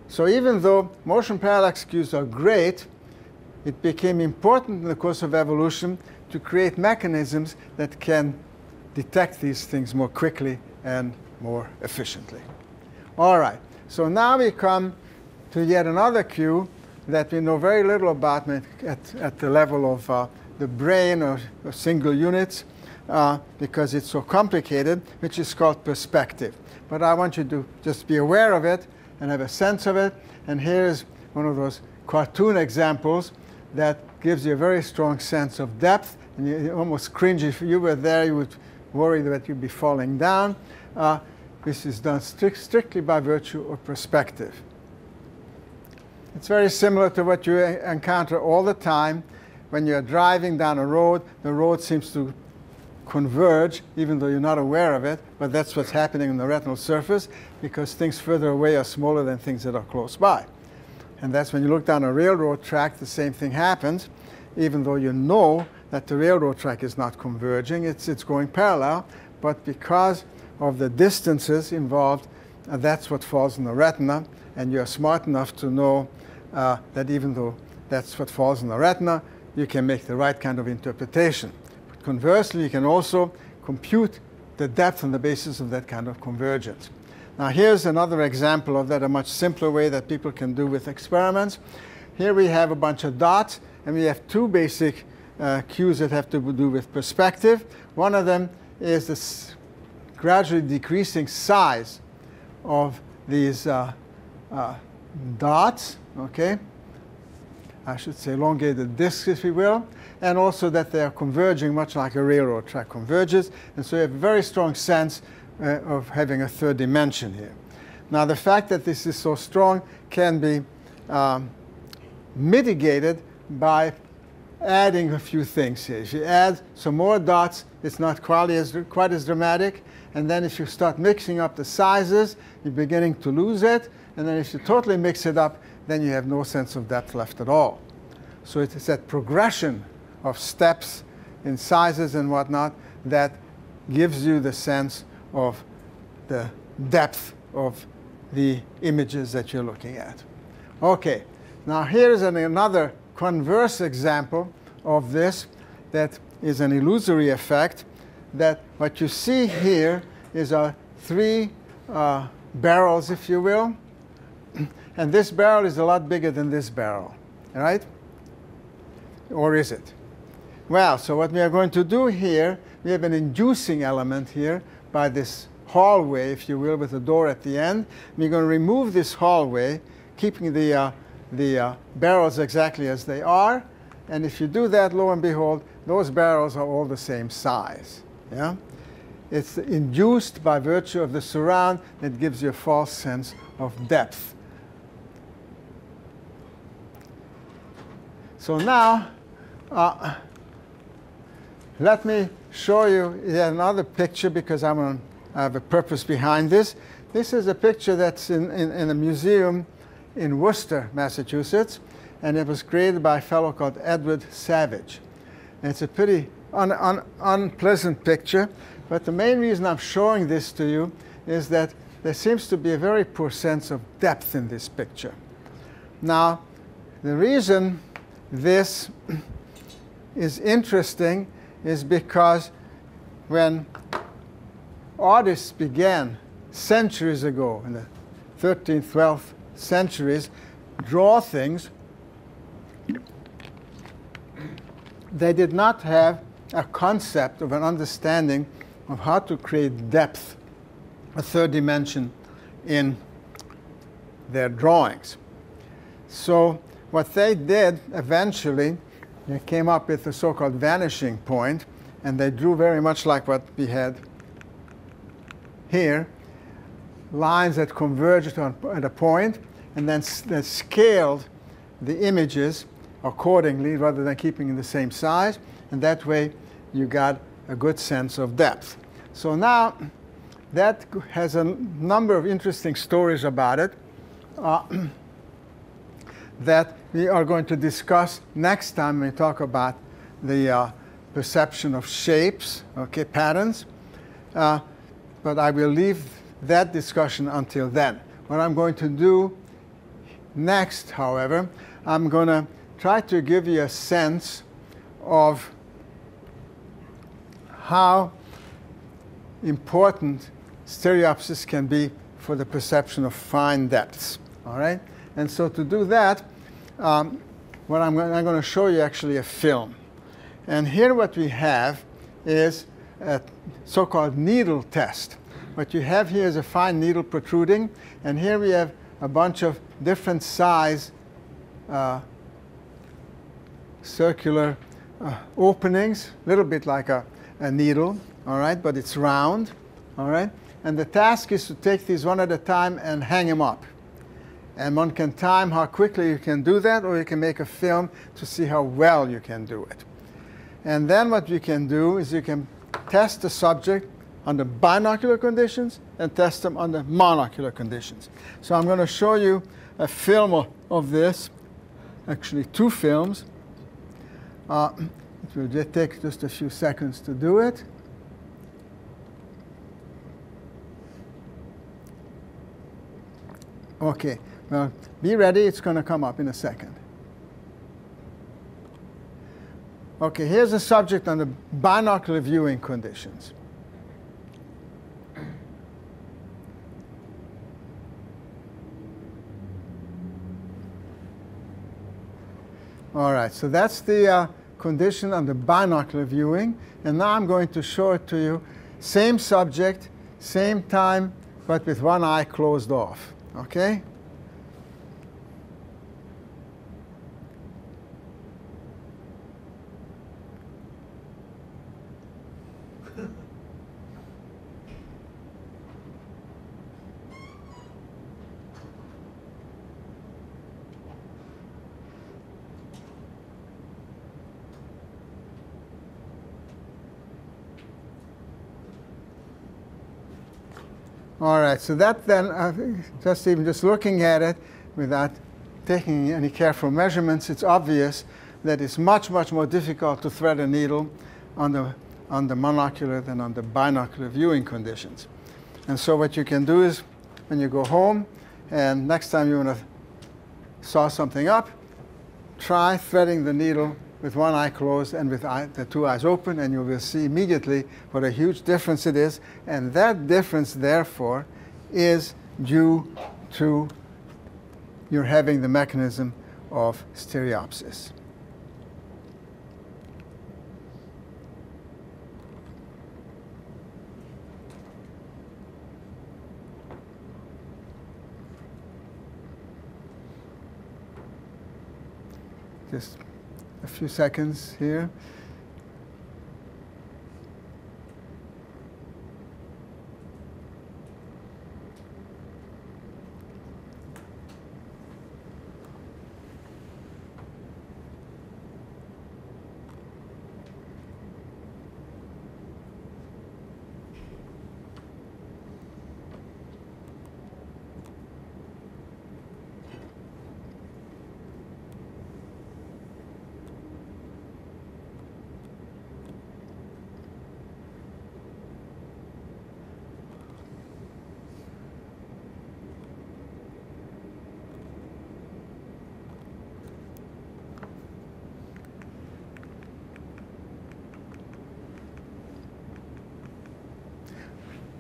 So even though motion parallax cues are great, it became important in the course of evolution to create mechanisms that can detect these things more quickly and more efficiently. All right, so now we come to yet another cue that we know very little about at, at the level of uh, the brain or, or single units uh, because it's so complicated, which is called perspective. But I want you to just be aware of it and have a sense of it. And here's one of those cartoon examples that gives you a very strong sense of depth. And you almost cringe. If you were there, you would worry that you'd be falling down. Uh, this is done strict, strictly by virtue of perspective. It's very similar to what you encounter all the time. When you're driving down a road, the road seems to converge, even though you're not aware of it, but that's what's happening on the retinal surface because things further away are smaller than things that are close by. And that's when you look down a railroad track, the same thing happens, even though you know that the railroad track is not converging, it's, it's going parallel, but because of the distances involved, uh, that's what falls in the retina, and you're smart enough to know uh, that even though that's what falls in the retina, you can make the right kind of interpretation. Conversely, you can also compute the depth on the basis of that kind of convergence. Now, here's another example of that, a much simpler way that people can do with experiments. Here we have a bunch of dots, and we have two basic uh, cues that have to do with perspective. One of them is this gradually decreasing size of these uh, uh, dots, okay? I should say elongated discs, if you will, and also that they are converging, much like a railroad track converges. And so you have a very strong sense uh, of having a third dimension here. Now, the fact that this is so strong can be um, mitigated by adding a few things here. If you add some more dots, it's not quite as, quite as dramatic. And then if you start mixing up the sizes, you're beginning to lose it. And then if you totally mix it up, then you have no sense of depth left at all. So it is that progression of steps in sizes and whatnot that gives you the sense of the depth of the images that you're looking at. Okay, now here's an, another converse example of this that is an illusory effect, that what you see here is uh, three uh, barrels, if you will. And this barrel is a lot bigger than this barrel, right? Or is it? Well, so what we are going to do here, we have an inducing element here by this hallway, if you will, with a door at the end. We're going to remove this hallway, keeping the, uh, the uh, barrels exactly as they are. And if you do that, lo and behold, those barrels are all the same size. Yeah? It's induced by virtue of the surround that gives you a false sense of depth. So now, uh, let me show you yet another picture because I'm on, I have a purpose behind this. This is a picture that's in, in, in a museum in Worcester, Massachusetts, and it was created by a fellow called Edward Savage. And it's a pretty un, un, unpleasant picture, but the main reason I'm showing this to you is that there seems to be a very poor sense of depth in this picture. Now, the reason this is interesting is because when artists began centuries ago, in the thirteenth, twelfth centuries, draw things, they did not have a concept of an understanding of how to create depth, a third dimension in their drawings. So What they did eventually, they came up with the so-called vanishing point, and they drew very much like what we had here, lines that converged on, at a point, and then they scaled the images accordingly rather than keeping in the same size, and that way you got a good sense of depth. So now that has a number of interesting stories about it uh, that we are going to discuss next time we talk about the uh, perception of shapes, okay, patterns. Uh, but I will leave that discussion until then. What I'm going to do next, however, I'm going to try to give you a sense of how important stereopsis can be for the perception of fine depths. All right? And so to do that, um, what I'm going, I'm going to show you actually a film. And here what we have is a so-called needle test. What you have here is a fine needle protruding, and here we have a bunch of different size uh, circular uh, openings, a little bit like a, a needle, all right, but it's round, all right? And the task is to take these one at a time and hang them up. And one can time how quickly you can do that, or you can make a film to see how well you can do it. And then what you can do is you can test the subject under binocular conditions and test them under monocular conditions. So I'm going to show you a film of, of this, actually two films. Uh, it will just take just a few seconds to do it. Okay, well, be ready. It's going to come up in a second. Okay, here's a subject under binocular viewing conditions. All right, so that's the uh, condition under binocular viewing. And now I'm going to show it to you. Same subject, same time, but with one eye closed off. OK? All right, so that then, uh, just even just looking at it without taking any careful measurements, it's obvious that it's much, much more difficult to thread a needle on the, on the monocular than on the binocular viewing conditions. And so what you can do is, when you go home, and next time you want to saw something up, try threading the needle with one eye closed and with eye, the two eyes open, and you will see immediately what a huge difference it is. And that difference, therefore, is due to your having the mechanism of stereopsis. Just a few seconds here.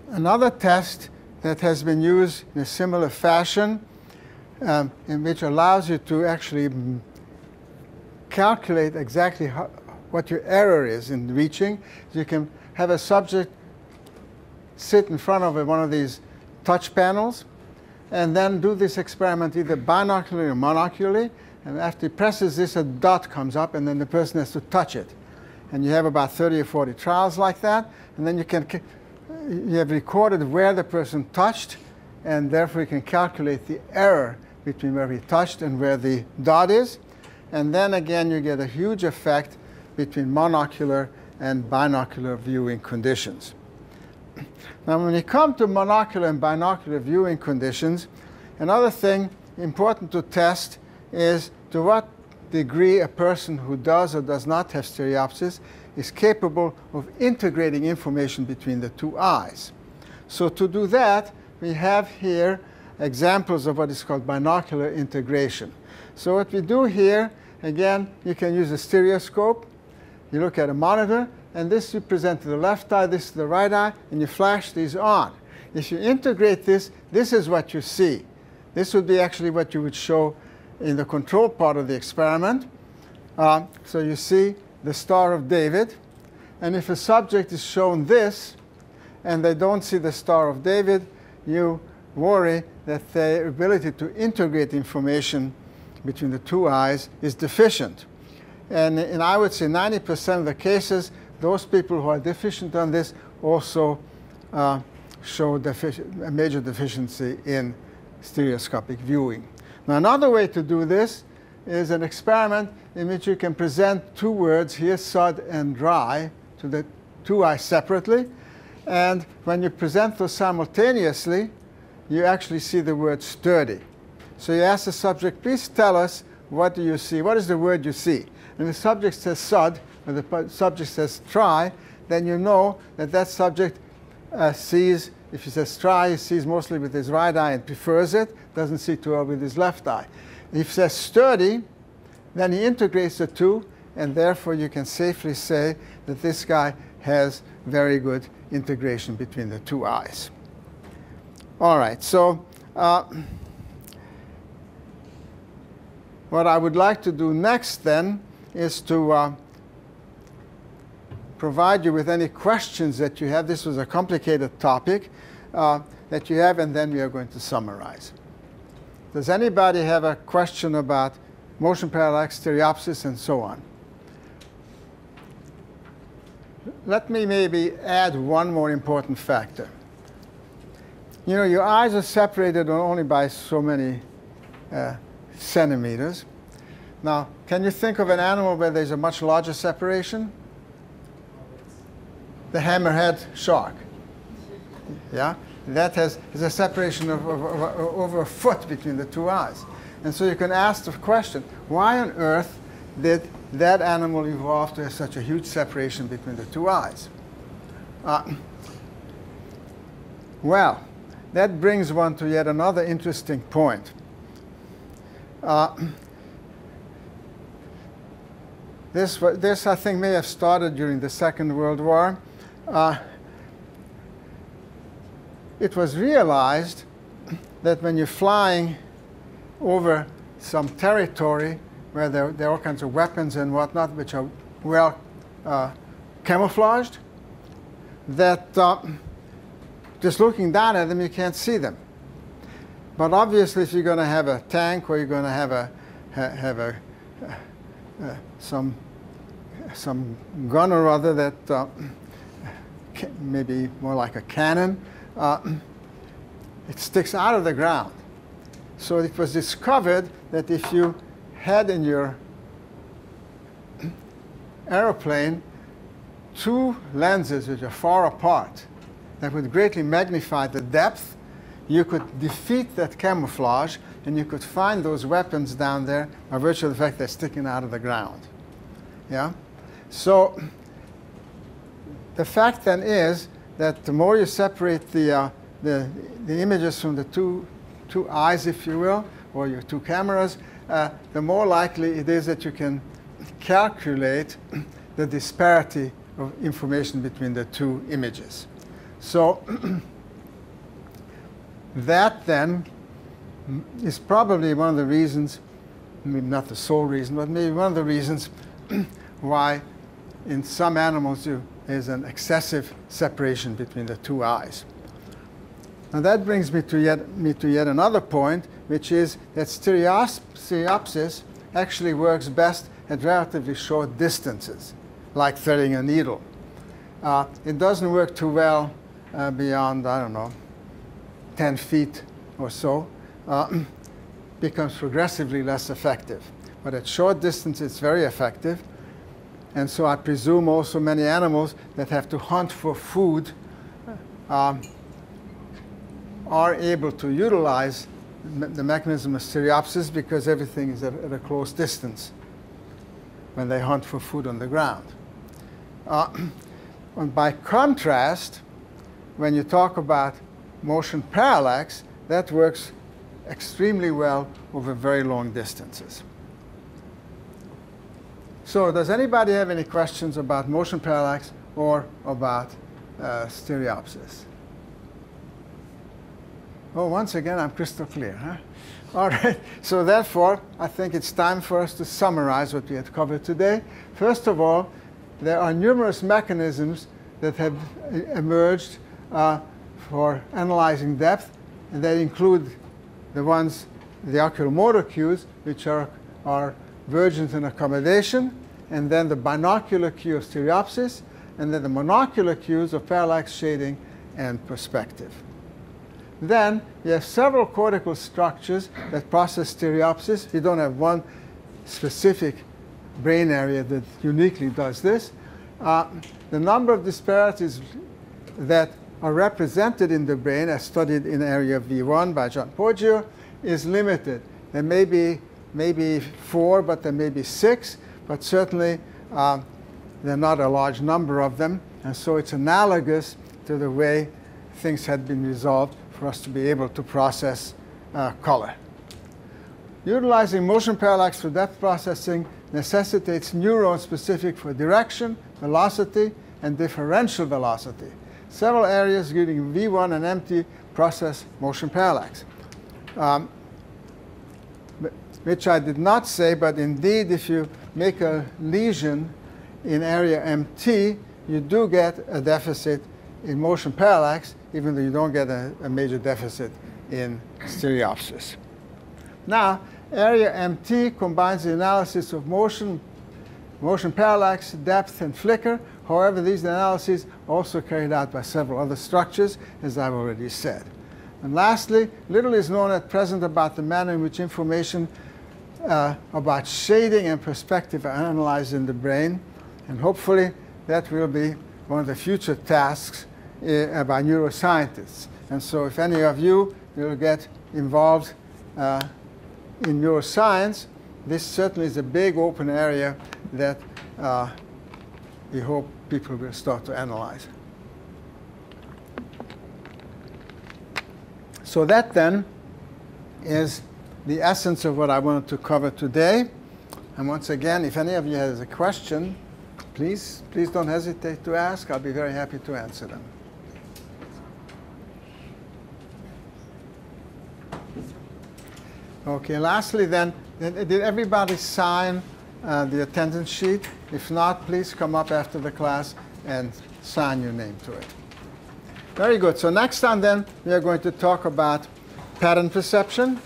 Another test that has been used in a similar fashion, um, in which allows you to actually calculate exactly how, what your error is in reaching. You can have a subject sit in front of one of these touch panels, and then do this experiment either binocularly or monocularly. And after he presses this, a dot comes up, and then the person has to touch it. And you have about thirty or forty trials like that. And then you can you have recorded where the person touched, and therefore you can calculate the error between where he touched and where the dot is. And then again, you get a huge effect between monocular and binocular viewing conditions. Now, when you come to monocular and binocular viewing conditions, another thing important to test is to what degree a person who does or does not have stereopsis is capable of integrating information between the two eyes. So to do that, we have here examples of what is called binocular integration. So what we do here, again, you can use a stereoscope. You look at a monitor, and this you present to the left eye, this to the right eye, and you flash these on. If you integrate this, this is what you see. This would be actually what you would show in the control part of the experiment. Uh, so you see the Star of David. And if a subject is shown this, and they don't see the Star of David, you worry that their ability to integrate information between the two eyes is deficient. And, and I would say ninety percent of the cases, those people who are deficient on this also uh, show a major deficiency in stereoscopic viewing. Now, another way to do this is an experiment in which you can present two words, here, sud and dry, to the two eyes separately. And when you present those simultaneously, you actually see the word sturdy. So you ask the subject, please tell us, what do you see? What is the word you see? And the subject says sud, or the subject says try, then you know that that subject uh, sees, if he says try, he sees mostly with his right eye and prefers it, doesn't see too well with his left eye. If he says sturdy, then he integrates the two, and therefore you can safely say that this guy has very good integration between the two eyes. All right, so uh, what I would like to do next, then, is to uh, provide you with any questions that you have. This was a complicated topic uh, that you have, and then we are going to summarize. Does anybody have a question about motion parallax, stereopsis, and so on? Let me maybe add one more important factor. You know, your eyes are separated only by so many uh, centimeters. Now, can you think of an animal where there's a much larger separation? The hammerhead shark. Yeah? That has, has a separation of, of, of, of over a foot between the two eyes. And so you can ask the question, why on earth did that animal evolve to have such a huge separation between the two eyes? Uh, well, that brings one to yet another interesting point. Uh, this, this, I think, may have started during the Second World War. Uh, it was realized that when you're flying over some territory where there, there are all kinds of weapons and whatnot, which are well uh, camouflaged, that uh, just looking down at them, you can't see them. But obviously, if you're going to have a tank or you're going to have a have a uh, uh, some some gun or other that uh, maybe more like a cannon, uh, it sticks out of the ground. So it was discovered that if you had in your aeroplane two lenses which are far apart, that would greatly magnify the depth. You could defeat that camouflage, and you could find those weapons down there by virtue of the fact they're sticking out of the ground. Yeah? So the fact then is that the more you separate the, uh, the, the images from the two, two eyes, if you will, or your two cameras, uh, the more likely it is that you can calculate the disparity of information between the two images. So that, then, is probably one of the reasons, maybe not the sole reason, but maybe one of the reasons why in some animals you, there's an excessive separation between the two eyes. And that brings me to yet, me to yet another point, which is that stereopsis actually works best at relatively short distances, like threading a needle. Uh, it doesn't work too well uh, beyond, I don't know, ten feet or so. Uh, becomes progressively less effective. But at short distance, it's very effective. And so I presume also many animals that have to hunt for food um, are able to utilize me the mechanism of stereopsis because everything is at, at a close distance when they hunt for food on the ground. Uh, and by contrast, when you talk about motion parallax, that works extremely well over very long distances. So does anybody have any questions about motion parallax or about uh, stereopsis? Oh, once again, I'm crystal clear, huh? All right, so therefore, I think it's time for us to summarize what we had covered today. First of all, there are numerous mechanisms that have emerged uh, for analyzing depth, and they include the ones, the oculomotor cues, which are, are vergence and accommodation, and then the binocular cue of stereopsis, and then the monocular cues of parallax shading and perspective. Then we have several cortical structures that process stereopsis. We don't have one specific brain area that uniquely does this. Uh, the number of disparities that are represented in the brain, as studied in area V one by John Poggio, is limited. There may be maybe four, but there may be six, but certainly uh, there are not a large number of them. And so it's analogous to the way things had been resolved for us to be able to process uh, color. Utilizing motion parallax for depth processing necessitates neurons specific for direction, velocity, and differential velocity. Several areas, including V one and M T, process motion parallax, um, which I did not say, but indeed, if you make a lesion in area M T, you do get a deficit in motion parallax, even though you don't get a, a major deficit in stereopsis. Now, area M T combines the analysis of motion, motion parallax, depth, and flicker. However, these analyses are also carried out by several other structures, as I've already said. And lastly, little is known at present about the manner in which information uh, about shading and perspective are analyzed in the brain. And hopefully, that will be one of the future tasks uh, by neuroscientists. And so if any of you will get involved uh, in neuroscience, this certainly is a big open area that uh, we hope people will start to analyze. So that, then, is the essence of what I wanted to cover today. And once again, if any of you has a question, please, please don't hesitate to ask. I'll be very happy to answer them. OK, lastly, then, did everybody sign uh, the attendance sheet? If not, please come up after the class and sign your name to it. Very good. So next time, then, we are going to talk about pattern perception.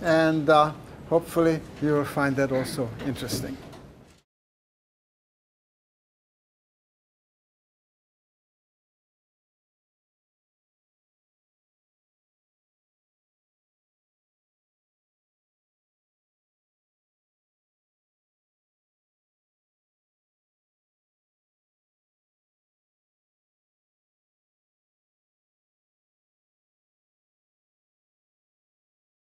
And uh, hopefully, you will find that also interesting.